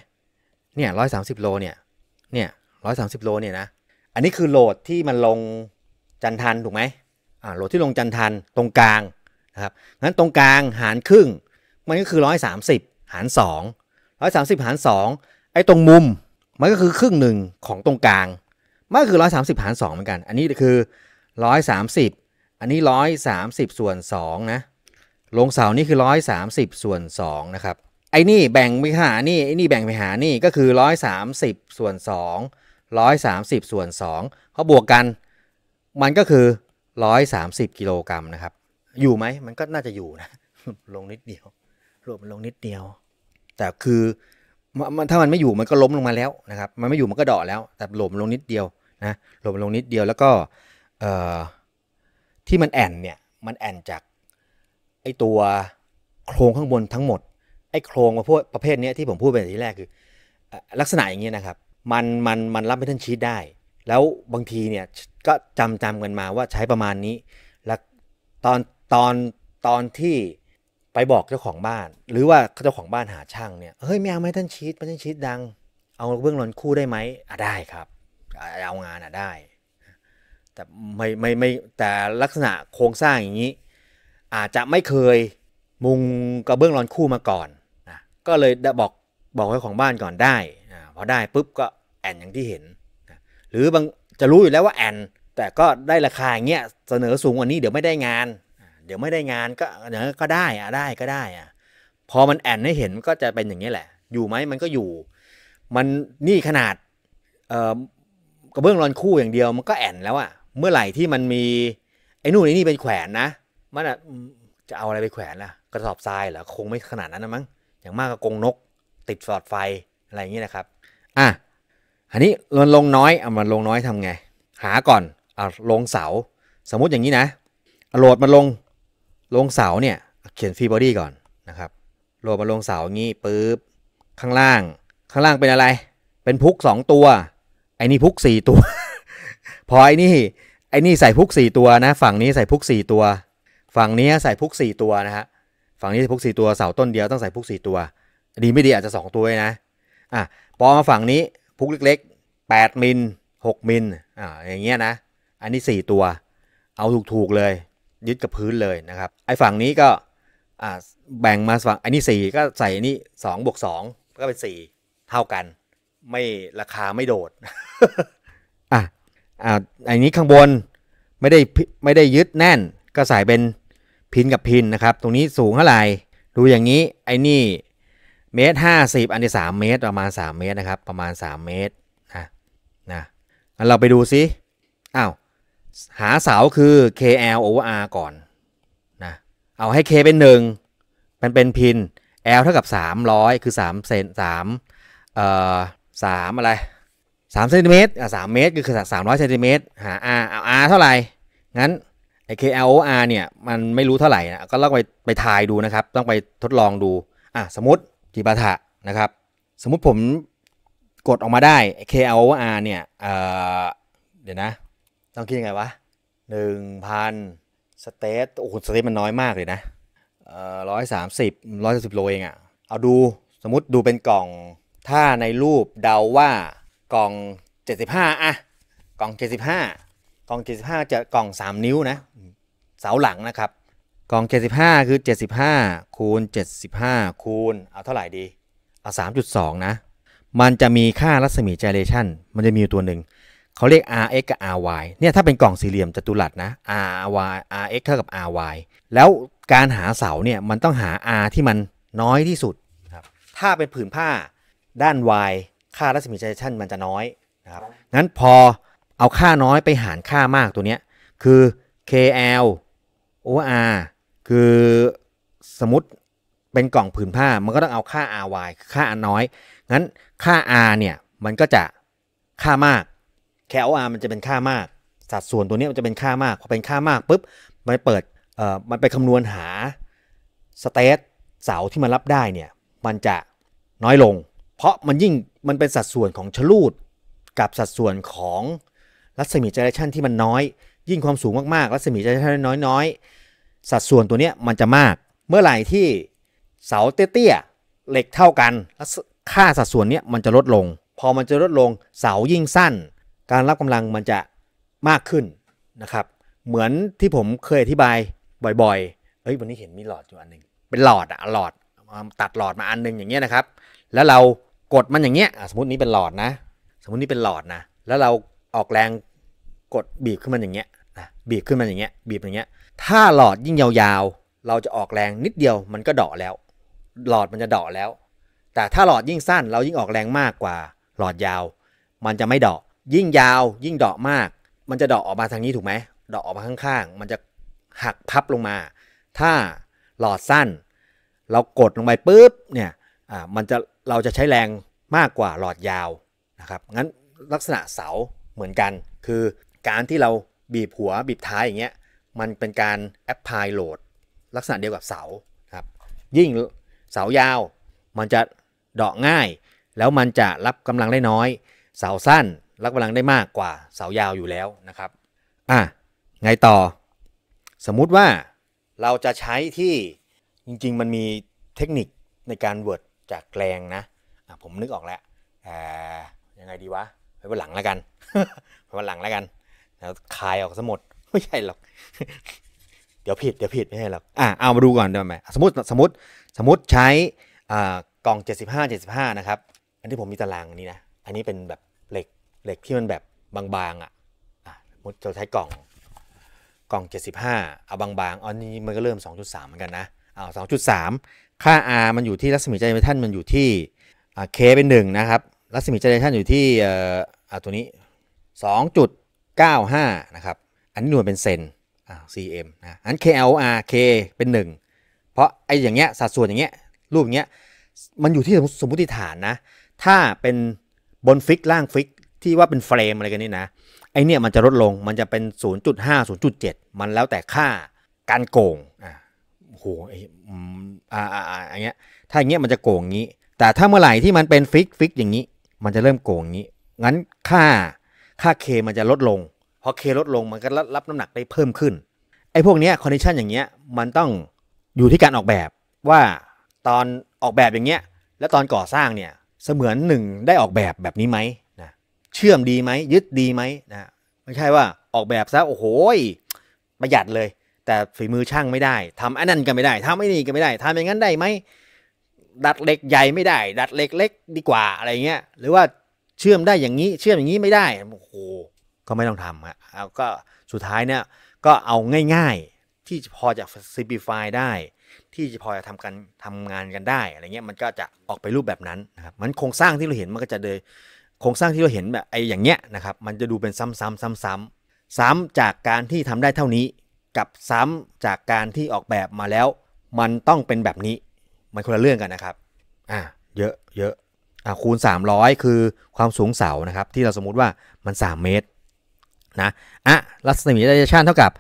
เนี่ย130 โลเนี่ย130 โลเนี่ยนะอันนี้คือโหลดที่มันลงจันทันถูกไหมโหลดที่ลงจันทันตรงกลางนะครับงั้นตรงกลางหารครึ่งมันก็คือ130หาร2 130หาร2ไอ้ตรงมุมมันก็คือครึ่งหนึ่งของตรงกลางมันก็คือ130หาร2เหมือนกันอันนี้คือ130อันนี้130ส่วน2นะลงเสานี่คือ130ส่วน2นะครับไอ้นี่แบ่งไปหานี่ไอ้นี่แบ่งไปหานี่ก็คือ130ส่วน2 130ส่วน2เขาบวกกันมันก็คือ130กิโลกรัมนะครับอยู่ไหมมันก็น่าจะอยู่นะลงนิดเดียวโหลดมันลงนิดเดียวแต่คือ ถ้ามันไม่อยู่มันก็ล้มลงมาแล้วนะครับมันไม่อยู่มันก็เดาะแล้วแต่หล่มลงนิดเดียวนะหล่มลงนิดเดียวแล้วก็ที่มันแอ่นเนี่ยมันแอ่นจากไอตัวโครงข้างบนทั้งหมดไอโครงประเภทนี้ที่ผมพูดไปทีแรกคือลักษณะอย่างนี้นะครับมันรับไม่ทันชีตได้แล้วบางทีเนี่ยก็จำกันมาว่าใช้ประมาณนี้แล้วตอนที่ไปบอกเจ้าของบ้านหรือว่าเจ้าของบ้านหาช่างเนี่ยเฮ้ยไม่เอาไม่ทันชีตไม่ทันชีตดังเอาเบื้องหลังคู่ได้ไหมอ่ะได้ครับเอางานอ่ะได้แต่ไม่แต่ลักษณะโครงสร้างอย่างนี้อาจจะไม่เคยมุงกระเบื้องร้อนคู่มาก่อนนะก็เลยบอกให้ของบ้านก่อนได้พอได้ปุ๊บก็แอนอย่างที่เห็นนะหรือบางจะรู้อยู่แล้วว่าแอนแต่ก็ได้ราคาอย่างเงี้ยเสนอสูงกว่านี้เดี๋ยวไม่ได้งานก็ได้อะพอมันแอนให้เห็นก็จะเป็นอย่างนี้แหละอยู่ไหมมันก็อยู่มันนี่ขนาดกระเบื้องร้อนคู่อย่างเดียวมันก็แอนแล้วอะเมื่อไหร่ที่มันมีไอ้นู่นไอ้นี่เป็นแขวนนะมันจะเอาอะไรไปแขวนล่ะกระสอบทรายเหรอคงไม่ขนาดนั้นนะมั้งอย่างมากก็กรงนกติดสอดไฟอะไรอย่างนี้นะครับอันนี้ลงน้อยมันลงน้อยทำไงหาก่อนลงเสาสมมุติอย่างนี้นะโหลดมาลงเสาเนี่ยเขียนฟรีบอดี้ก่อนนะครับโหลดมาลงเสาอย่างนี้ปึ๊บข้างล่างเป็นอะไรเป็นพุก2ตัวไอ้นี่พุก4ตัว พอไอ้นี่ใส่พุก4ตัวนะฝั่งนี้ใส่พุก4ตัวฝั่งนี้ใส่พุก4ตัวนะฮะฝั่งนี้พุก4ตัวเสาต้นเดียวต้องใส่พุก4ตัวดีไม่ดีอาจจะ2ตัวนะพอมาฝั่งนี้พุกเล็กๆ8มิล6มิลอย่างเงี้ยนะอันนี้4ตัวเอาถูกๆเลยยึดกับพื้นเลยนะครับไอ้ฝั่งนี้ก็แบ่งมาฝั่งอันนี้4ก็ใส่อันนี้2+2ก็เป็น4เท่ากันไม่ราคาไม่โดดอันนี้ข้างบนไม่ได้ยึดแน่นก็ใส่เป็นพินกับพินนะครับตรงนี้สูงเท่าไหร่ดูอย่างนี้ไอ้นี่1.50 เมตรอันนี้3 เมตรประมาณ3 เมตรนะครับประมาณ3 เมตรนะงั้นเราไปดูซิหาเสาคือ KL over R ก่อนนะเอาให้ K เป็น1มันเป็นพิน L เท่ากับ300คือ3เซน3อะไร3เซนติเมตร3เมตรคือ300เซนติเมตรหา R เอา R เท่าไหร่งั้นไอ้ KLOR เนี่ยมันไม่รู้เท่าไหร่นะก็ต้องไปทายดูนะครับต้องไปทดลองดูสมมติจิปาถะนะครับสมมติผมกดออกมาได้ KLOR เนี่ยเดี๋ยวนะต้องคิดยังไงวะ 1,000 สเตทโอ้โหสเตทมันน้อยมากเลยนะ130โลเองเอาดูสมมติดูเป็นกล่องถ้าในรูปเดาว่ากล่อง75กล่อง75จะกล่อง3นิ้วนะเสาหลังนะครับกล่อง75คือ75คูณ75คูณเอาเท่าไหร่ดีเอา 3.2 นะมันจะมีค่ารัศมีไจเรชันมันจะมีอยู่ตัวหนึ่งเขาเรียก rx กับ ry เนี่ยถ้าเป็นกล่องสี่เหลี่ยมจัตุรัสนะ rx เท่ากับ ry แล้วการหาเสาเนี่ยมันต้องหา r ที่มันน้อยที่สุดครับถ้าเป็นผืนผ้าด้าน y ค่ารัศมีไจเรชันมันจะน้อยนะครับงั้นพอเอาค่าน้อยไปหารค่ามากตัวนี้คือ KL OR คือสมมติเป็นกล่องผืนผ้ามันก็ต้องเอาค่า RY ค่าน้อยงั้นค่า R เนี่ยมันก็จะค่ามาก KLR มันจะเป็นค่ามากสัดส่วนตัวนี้มันจะเป็นค่ามากพอเป็นค่ามากปุ๊บมันเปิดมันไปคำนวณหาสเตทเสาที่มันรับได้เนี่ยมันจะน้อยลงเพราะมันยิ่งมันเป็นสัดส่วนของชลูดกับสัดส่วนของรัศมีไจเรชันที่มันน้อยยิ่งความสูงมากๆรัศมีไจเรชันน้อยสัดส่วนตัวเนี้ยมันจะมากเมื่อไหร่ที่เสาเตี้ยๆเหล็กเท่ากันค่าสัดส่วนเนี้ยมันจะลดลงพอมันจะลดลงเสายิ่งสั้นการรับกำลังมันจะมากขึ้นนะครับเหมือนที่ผมเคยอธิบายบ่อยๆวันนี้เห็นมีหลอดอยู่อันนึงเป็นหลอดหลอดตัดหลอดมาอันนึงอย่างเงี้ยนะครับแล้วเรากดมันอย่างเงี้ยสมมตินี้เป็นหลอดนะแล้วเราออกแรงกดบีบขึ้นมันอย่างเงี้ยบีบอย่างเงี้ยถ้าหลอดยิ่งยาวๆเราจะออกแรงนิดเดียวมันก็เดาะแล้วหลอดมันจะเดาะแล้วแต่ถ้าหลอดยิ่งสั้นเรายิ่งออกแรงมากกว่าหลอดยาวมันจะไม่เดาะยิ่งยาวยิ่งเดาะมากมันจะเดาะออกมาทางนี้ถูกไหมเดาะออกมาข้างๆมันจะหักพับลงมาถ้าหลอดสั้นเรากดลงไปปุ๊บเนี่ยมันจะเราจะใช้แรง มากกว่าหลอดยาวนะครับงั้นลักษณะเสาเหมือนกันคือการที่เราบีบหัวบีบท้ายอย่างเงี้ยมันเป็นการแอพพลายโหลดลักษณะเดียวกับเสาครับยิ่งเสายาวมันจะเดาะง่ายแล้วมันจะรับกำลังได้น้อยเสาสั้นรับกำลังได้มากกว่าเสายาวอยู่แล้วนะครับไงต่อสมมุติว่าเราจะใช้ที่จริงๆมันมีเทคนิคในการเวิร์ดจากแกลงนะผมนึกออกแล้วยังไงดีวะไปวันหลังแล้วกัน ไปวันหลังแล้วกันแล้วคายออกซะหมดไม่ใช่หรอก เดี๋ยวผิดไม่ใช่หรอกเอามาดูก่อนได้ไหมสมมติใช้กล่อง75 75นะครับอันที่ผมมีตารางนี้นะอันนี้เป็นแบบเหล็กที่มันแบบบางๆสมมติเราใช้กล่อง75เอาบางๆอันนี้มันก็เริ่ม 2.3 เหมือนกันนะ2.3 ค่า R มันอยู่ที่รัศมีเจเนเรชันมันอยู่ที่K เป็น1นะครับรัศมีเจเนเรชันอยู่ที่ตัวนี้ 2.95 นะครับอันนี้หน่วยเป็นเซนcm นะอัน KLR K เป็น1เพราะไอ้อย่างเงี้ยสัดส่วนอย่างเงี้ยรูปอย่างเงี้ยมันอยู่ที่สมมติฐานนะถ้าเป็นบนฟิกล่างฟิกที่ว่าเป็นเฟรมอะไรกันนี่นะไอเนี่ยมันจะลดลงมันจะเป็น 0.5 0.7 มันแล้วแต่ค่าการโกงโหอย่างเงี้ยถ้าอย่างเงี้ยมันจะโกงงี้แต่ถ้าเมื่อไหร่ที่มันเป็นฟิกอย่างนี้มันจะเริ่มโกงงี้งั้นค่า K มันจะลดลงพอ K ลดลงมันก็รับน้ำหนักได้เพิ่มขึ้นไอพวกเนี้ยคอนดิชันอย่างเงี้ยมันต้องอยู่ที่การออกแบบว่าตอนออกแบบอย่างเงี้ยแล้วตอนก่อสร้างเนี่ยเสมือนหนึ่งได้ออกแบบแบบนี้ไหมนะเชื่อมดีไหมยึดดีไหมนะไม่ใช่ว่าออกแบบซะโอ้โหประหยัดเลยแต่ฝีมือช่างไม่ได้ทำอันนั้นก็ไม่ได้ทำไอ้นี่ก็ไม่ได้ทำอย่างนั้นได้ไหมดัดเหล็กใหญ่ไม่ได้ดัดเหล็กเล็กดีกว่าอะไรเงี้ยหรือว่าเชื่อมได้อย่างนี้เชื่อมอย่างนี้ไม่ได้โอ้โหก็ไม่ต้องทำฮะเอาก็สุดท้ายเนี่ยก็เอาง่ายๆที่พอจะ simplify ได้ที่พอจะทำงานกันได้อะไรเงี้ยมันก็จะออกไปรูปแบบนั้นนะครับมันโครงสร้างที่เราเห็นมันก็จะเลยโครงสร้างที่เราเห็นแบบไอ้อย่างเงี้ยนะครับมันจะดูเป็นซ้ำจากการที่ทำได้เท่านี้กับซ้ำจากการที่ออกแบบมาแล้วมันต้องเป็นแบบนี้มันคนละเรื่องกันนะครับเยอะคูณ300คือความสูงเสานะครับที่เราสมมุติว่ามัน3เมตรนะรัศมีเจเนเรชันเท่ากับ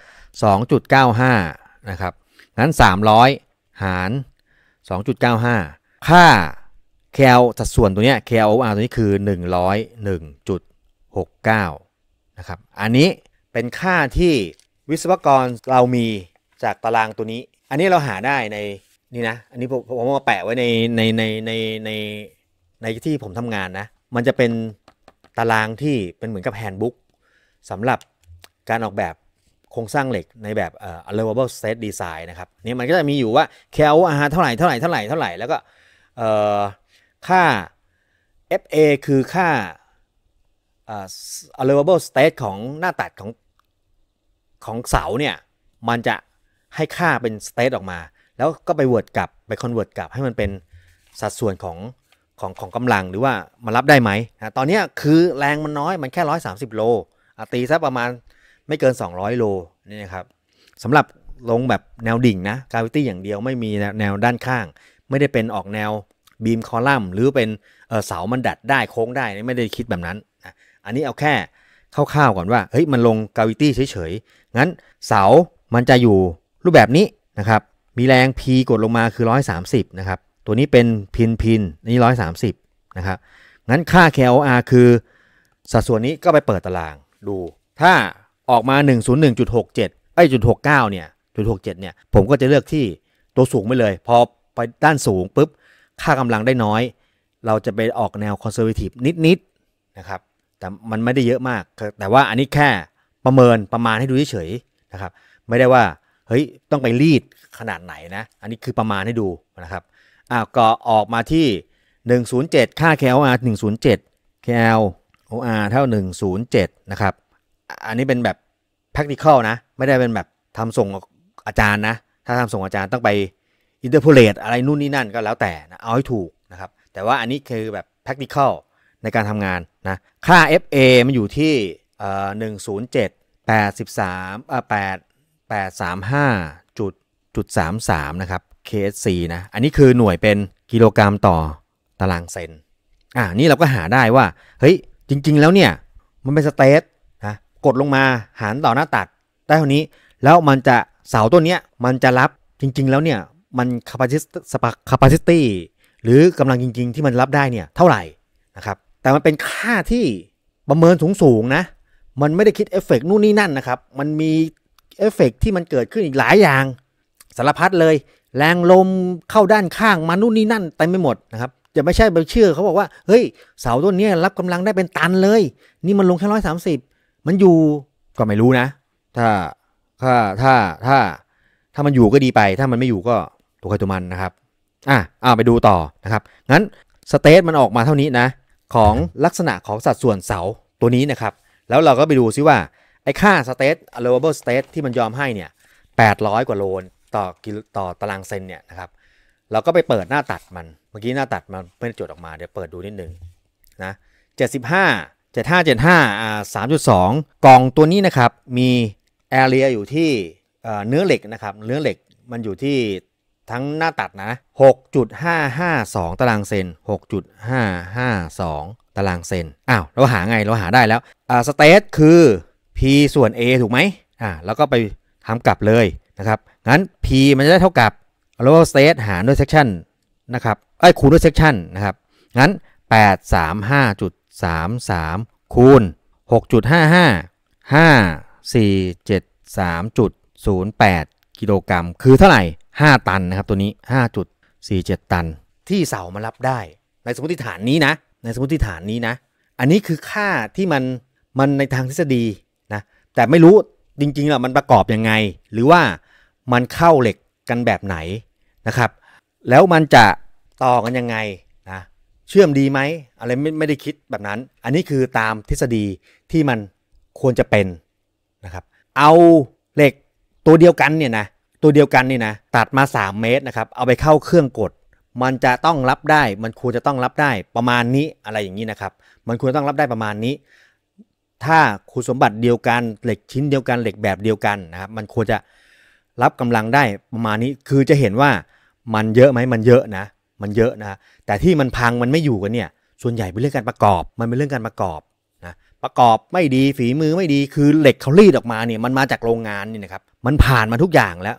2.95 นะครับงั้น300หาร 2.95 ค่า KL สัดส่วนตัวเนี้ย KLR ตัวนี้คือ 101.69 นะครับอันนี้เป็นค่าที่วิศวกรเรามีจากตารางตัวนี้อันนี้เราหาได้ในนี่นะอันนี้ผมมาแปะไว้ในที่ผมทำงานนะมันจะเป็นตารางที่เป็นเหมือนกับแฮนด์บุ๊กสำหรับการออกแบบโครงสร้างเหล็กในแบบallowable stress design นะครับนี่มันก็จะมีอยู่ว่า KLR เท่าไหร่แล้วก็ค่า FA คือค่าallowable stress ของหน้าตัดของเสาเนี่ยมันจะให้ค่าเป็น stress ออกมาแล้วก็ไปเวิร์ดกลับไปคอนเวิร์ดกลับให้มันเป็นสัดส่วนของกำลังหรือว่ามันรับได้ไหมตอนนี้คือแรงมันน้อยมันแค่130โลตีซะประมาณไม่เกิน200โลนี่นะครับสำหรับลงแบบแนวดิ่งนะกราวิตี้อย่างเดียวไม่มีแนวด้านข้างไม่ได้เป็นออกแนวบีมคอลัมน์หรือเป็นเสามันดัดได้โค้งได้ไม่ได้คิดแบบนั้นอันนี้เอาแค่คร่าวๆก่อนว่าเฮ้ยมันลงกราวิตี้เฉยๆงั้นเสามันจะอยู่รูปแบบนี้นะครับมีแรง P กดลงมาคือ130นะครับตัวนี้เป็นพินนี่130นะครับงั้นค่า KLR คือสัดส่วนนี้ก็ไปเปิดตารางดูถ้าออกมา 101.67 0.69 เนี่ย 0.67 เนี่ยผมก็จะเลือกที่ตัวสูงไปเลยพอไปด้านสูงปุ๊บค่ากำลังได้น้อยเราจะไปออกแนวคอนเซอร์เวทีฟนิดๆนะครับแต่มันไม่ได้เยอะมากแต่ว่าอันนี้แค่ประเมินประมาณให้ดูเฉยๆนะครับไม่ได้ว่าเฮ้ยต้องไปรีดขนาดไหนนะอันนี้คือประมาณให้ดูนะครับก็ออกมาที่107ค่า KLR 107 KLR เท่า107นะครับอันนี้เป็นแบบ practical นะไม่ได้เป็นแบบทำส่งอาจารย์นะถ้าทำส่งอาจารย์ต้องไป interpolate อะไรนู่นนี่นั่นก็แล้วแต่นะเอาให้ถูกนะครับแต่ว่าอันนี้คือแบบ practical ในการทำงานนะค่า FA มันอยู่ที่107.835.33 นะครับ KSC นะอันนี้คือหน่วยเป็นกิโลกรัมต่อตารางเซน นี่เราก็หาได้ว่าเฮ้ยจริงๆแล้วเนี่ยมันเป็นสเตทนะกดลงมาหารต่อหน้าตัดได้เท่านี้แล้วมันจะเสาตัวเนี้ยมันจะรับจริงๆแล้วเนี่ยมันcapacity หรือกำลังจริงๆที่มันรับได้เนี่ยเท่าไหร่นะครับแต่มันเป็นค่าที่ประเมินสูงๆนะมันไม่ได้คิดเอฟเฟกต์นู่นนี่นั่นนะครับมันมีเอฟเฟกต์ที่มันเกิดขึ้นอีกหลายอย่างสารพัดเลยแรงลมเข้าด้านข้างมานู่นนี่นั่นเต็มไปหมดนะครับจะไม่ใช่ไปเชื่อเขาบอกว่าเฮ้ยเสาต้นนี้รับกำลังได้เป็นตันเลยนี่มันลงแค่130มันอยู่ก็ไม่รู้นะถ้ามันอยู่ก็ดีไปถ้ามันไม่อยู่ก็ตัวใครตัวมันนะครับไปดูต่อนะครับงั้นสเตทมันออกมาเท่านี้นะของลักษณะของสัดส่วนเสาตัวนี้นะครับแล้วเราก็ไปดูซิว่าไอ้ค่าสเตท allowable state ที่มันยอมให้เนี่ย800กว่าโลต่อตารางเซนเนี่ยนะครับเราก็ไปเปิดหน้าตัดมันเมื่อกี้หน้าตัดมันไม่ได้จดออกมาเดี๋ยวเปิดดูนิดนึงนะ75 3.2 กล่องตัวนี้นะครับมี area อยู่ที่เนื้อเหล็กนะครับเนื้อเหล็กมันอยู่ที่ทั้งหน้าตัดนะ 6.552 ตารางเซน 6.552 ตารางเซนเราหาไงเราหาได้แล้วสเตทคือ p ส่วน a ถูกไหมแล้วก็ไปทำกลับเลยนะครับงั้น p มันจะได้เท่ากับallowable state หารด้วย section นะครับคูณด้วย section นะครับงั้น 835.33 คูณ 6.55 5473.08 กิโลกรัมคือเท่าไหร่5ตันนะครับตัวนี้ 5.47 ตันที่เสามารับได้ในสมมติฐานนี้นะอันนี้คือค่าที่มันในทางทฤษฎีนะแต่ไม่รู้จริงๆล่ะมันประกอบยังไงหรือว่ามันเข้าเหล็กกันแบบไหนนะครับแล้วมันจะต่อกันยังไงนะเชื่อมดีไหมอะไรไม่ได้คิดแบบนั้นอันนี้คือตามทฤษฎีที่มันควรจะเป็นนะครับเอาเหล็กตัวเดียวกันเนี่ยนะตัดมา3เมตรนะครับเอาไปเข้าเครื่องกดมันจะต้องรับได้มันควรจะต้องรับได้ประมาณนี้อะไรอย่างนี้นะครับมันควรต้องรับได้ประมาณนี้ถ้าคุณสมบัติเดียวกันเหล็กชิ้นเดียวกันเหล็กแบบเดียวกันนะครับมันควรจะรับกำลังได้ประมาณนี้คือจะเห็นว่ามันเยอะไหมมันเยอะนะแต่ที่มันพังมันไม่อยู่กันเนี่ยส่วนใหญ่เป็นเรื่องการประกอบนะประกอบไม่ดีฝีมือไม่ดีคือเหล็กเขารีดออกมาเนี่ยมันมาจากโรงงานนี่นะครับมันผ่านมาทุกอย่างแล้ว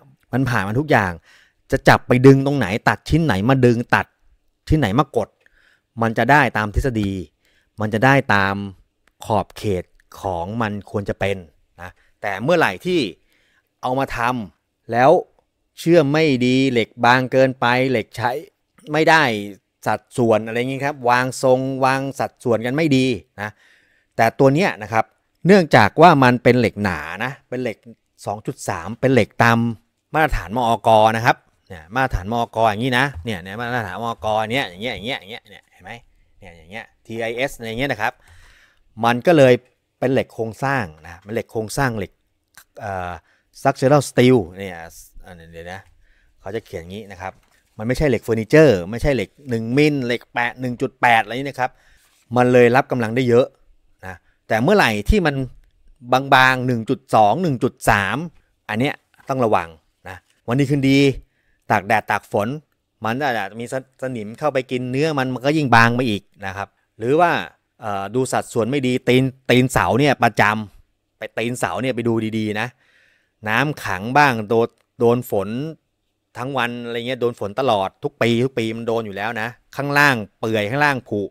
จะจับไปดึงตรงไหนตัดชิ้นไหนมาดึงตัดชิ้นไหนมากดมันจะได้ตามทฤษฎีมันจะได้ตามขอบเขตของมันควรจะเป็นนะแต่เมื่อไหร่ที่เอามาทำแล้วเชื่อมไม่ดีเหล็กบางเกินไปเหล็กใช้ไม่ได้สัดส่วนอะไรอย่างนี้ครับวางทรงวางสัดส่วนกันไม่ดีนะแต่ตัวเนี้ยนะครับเนื่องจากว่ามันเป็นเหล็กหนานะเป็นเหล็ก 2.3 เป็นเหล็กตามมาตรฐานมอก.นะครับเนี่ยมาตรฐานมอก.อย่างนี้นะเนี่ยมาตรฐานมอก.เนี่ยอย่างเงี้ยเห็นไหมเนี่ยอย่างเงี้ย TIS อะไรเงี้ยนะครับมันก็เลยเป็นเหล็กโครงสร้างนะเป็นเหล็กโครงสร้างเหล็กstructural steel เนี่ยเดี๋ยวนะเขาจะเขียนงี้นะครับมันไม่ใช่เหล็กเฟอร์นิเจอร์ไม่ใช่เหล็ก1มิลเหล็ก1.8อะไรนี่นะครับมันเลยรับกำลังได้เยอะนะแต่เมื่อไหร่ที่มันบางๆ 1.2 1.3 อันเนี้ยต้องระวังนะวันนี้คืนดีตากแดดตากฝนมันอาจจะมีสนิมเข้าไปกินเนื้อมันก็ยิ่งบางมาอีกนะครับหรือว่าดูสัดส่วนไม่ดีตีนเสาเนี่ยประจำไปตีนเสาเนี่ยไปดูดีๆนะน้ำขังบ้างโดนฝนทั้งวันอะไรเงี้ยโดนฝนตลอดทุกปีมันโดนอยู่แล้วนะข้างล่างเปื่อยข้างล่างผุ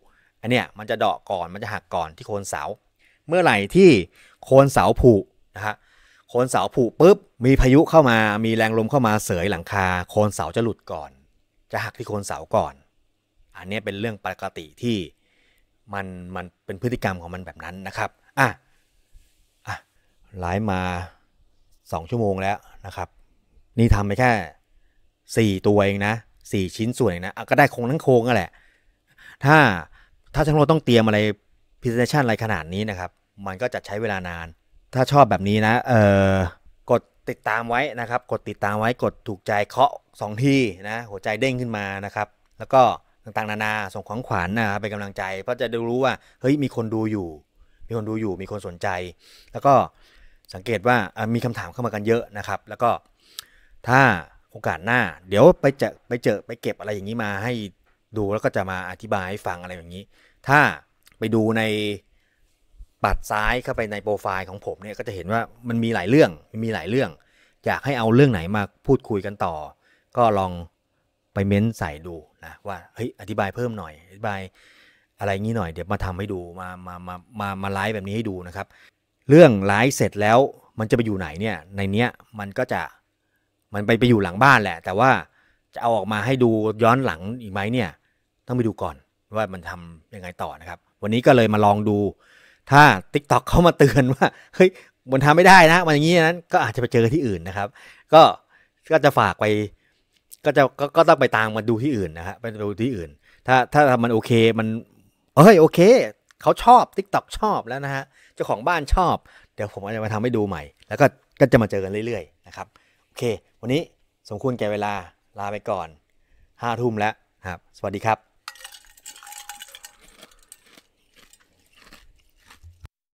อันเนี้ยมันจะเดาะก่อนมันจะหักก่อนที่โคนเสาเมื่อไหร่ที่โคนเสาผุนะฮะโคนเสาผุปุ๊บมีพายุเข้ามามีแรงลมเข้ามาเสยหลังคาโคนเสาจะหลุดก่อนจะหักที่โคนเสาก่อนอันเนี้ยเป็นเรื่องปกติที่มันเป็นพฤติกรรมของมันแบบนั้นนะครับไลฟ์มา2 ชั่วโมงแล้วนะครับนี่ทำไปแค่4ตัวเองนะ4ชิ้นส่วนเองนะก็ได้โครงทั้งโครงนั่นแหละถ้าช่างโลต้องเตรียมอะไร presentation อะไรขนาดนี้นะครับมันก็จะใช้เวลานานถ้าชอบแบบนี้นะกดติดตามไว้นะครับกดถูกใจเคาะ2ทีนะหัวใจเด้งขึ้นมานะครับแล้วก็ต่างๆนานาส่งของขวัญนะครับเป็นกำลังใจเพราะจะได้รู้ว่าเฮ้ยมีคนดูอยู่มีคนสนใจแล้วก็สังเกตว่ามีคำถามเข้ามากันเยอะนะครับแล้วก็ถ้าโอกาสหน้าเดี๋ยวไปเก็บอะไรอย่างนี้มาให้ดูแล้วก็จะมาอธิบายให้ฟังอะไรอย่างนี้ ถ้าไปดูในปัดซ้ายเข้าไปในโปรไฟล์ของผมเนี่ยก็จะเห็นว่ามันมีหลายเรื่องอยากให้เอาเรื่องไหนมาพูดคุยกันต่อก็ลองไปเม้นใส่ดูนะว่าเฮ้ยอธิบายเพิ่มหน่อยอธิบายอะไรงี้หน่อยเดี๋ยวมาทำให้ดูมาไลฟ์แบบนี้ให้ดูนะครับเรื่องไลฟ์เสร็จแล้วมันจะไปอยู่ไหนเนี่ยในเนี้ยมันก็จะมันไปอยู่หลังบ้านแหละแต่ว่าจะเอาออกมาให้ดูย้อนหลังอีกไหมเนี่ยต้องไปดูก่อนว่ามันทำยังไงต่อนะครับวันนี้ก็เลยมาลองดูถ้า TikTok เข้ามาเตือนว่าเฮ้ยมันทำไม่ได้นะมันอย่างนี้นั้นก็อาจจะไปเจอที่อื่นนะครับก็จะฝากไปก็ต้องไปตามมาดูที่อื่นนะฮะไปดูที่อื่นถ้ามันโอเคมันเฮ้ยโอเคเขาชอบ TikTok ชอบแล้วนะฮะเจ้าของบ้านชอบเดี๋ยวผมจะมาทำให้ดูใหม่แล้วก็จะมาเจอกันเรื่อยๆนะครับโอเควันนี้สมควรแก่เวลาลาไปก่อน5 ทุ่มแล้วครับสวัสดีครับ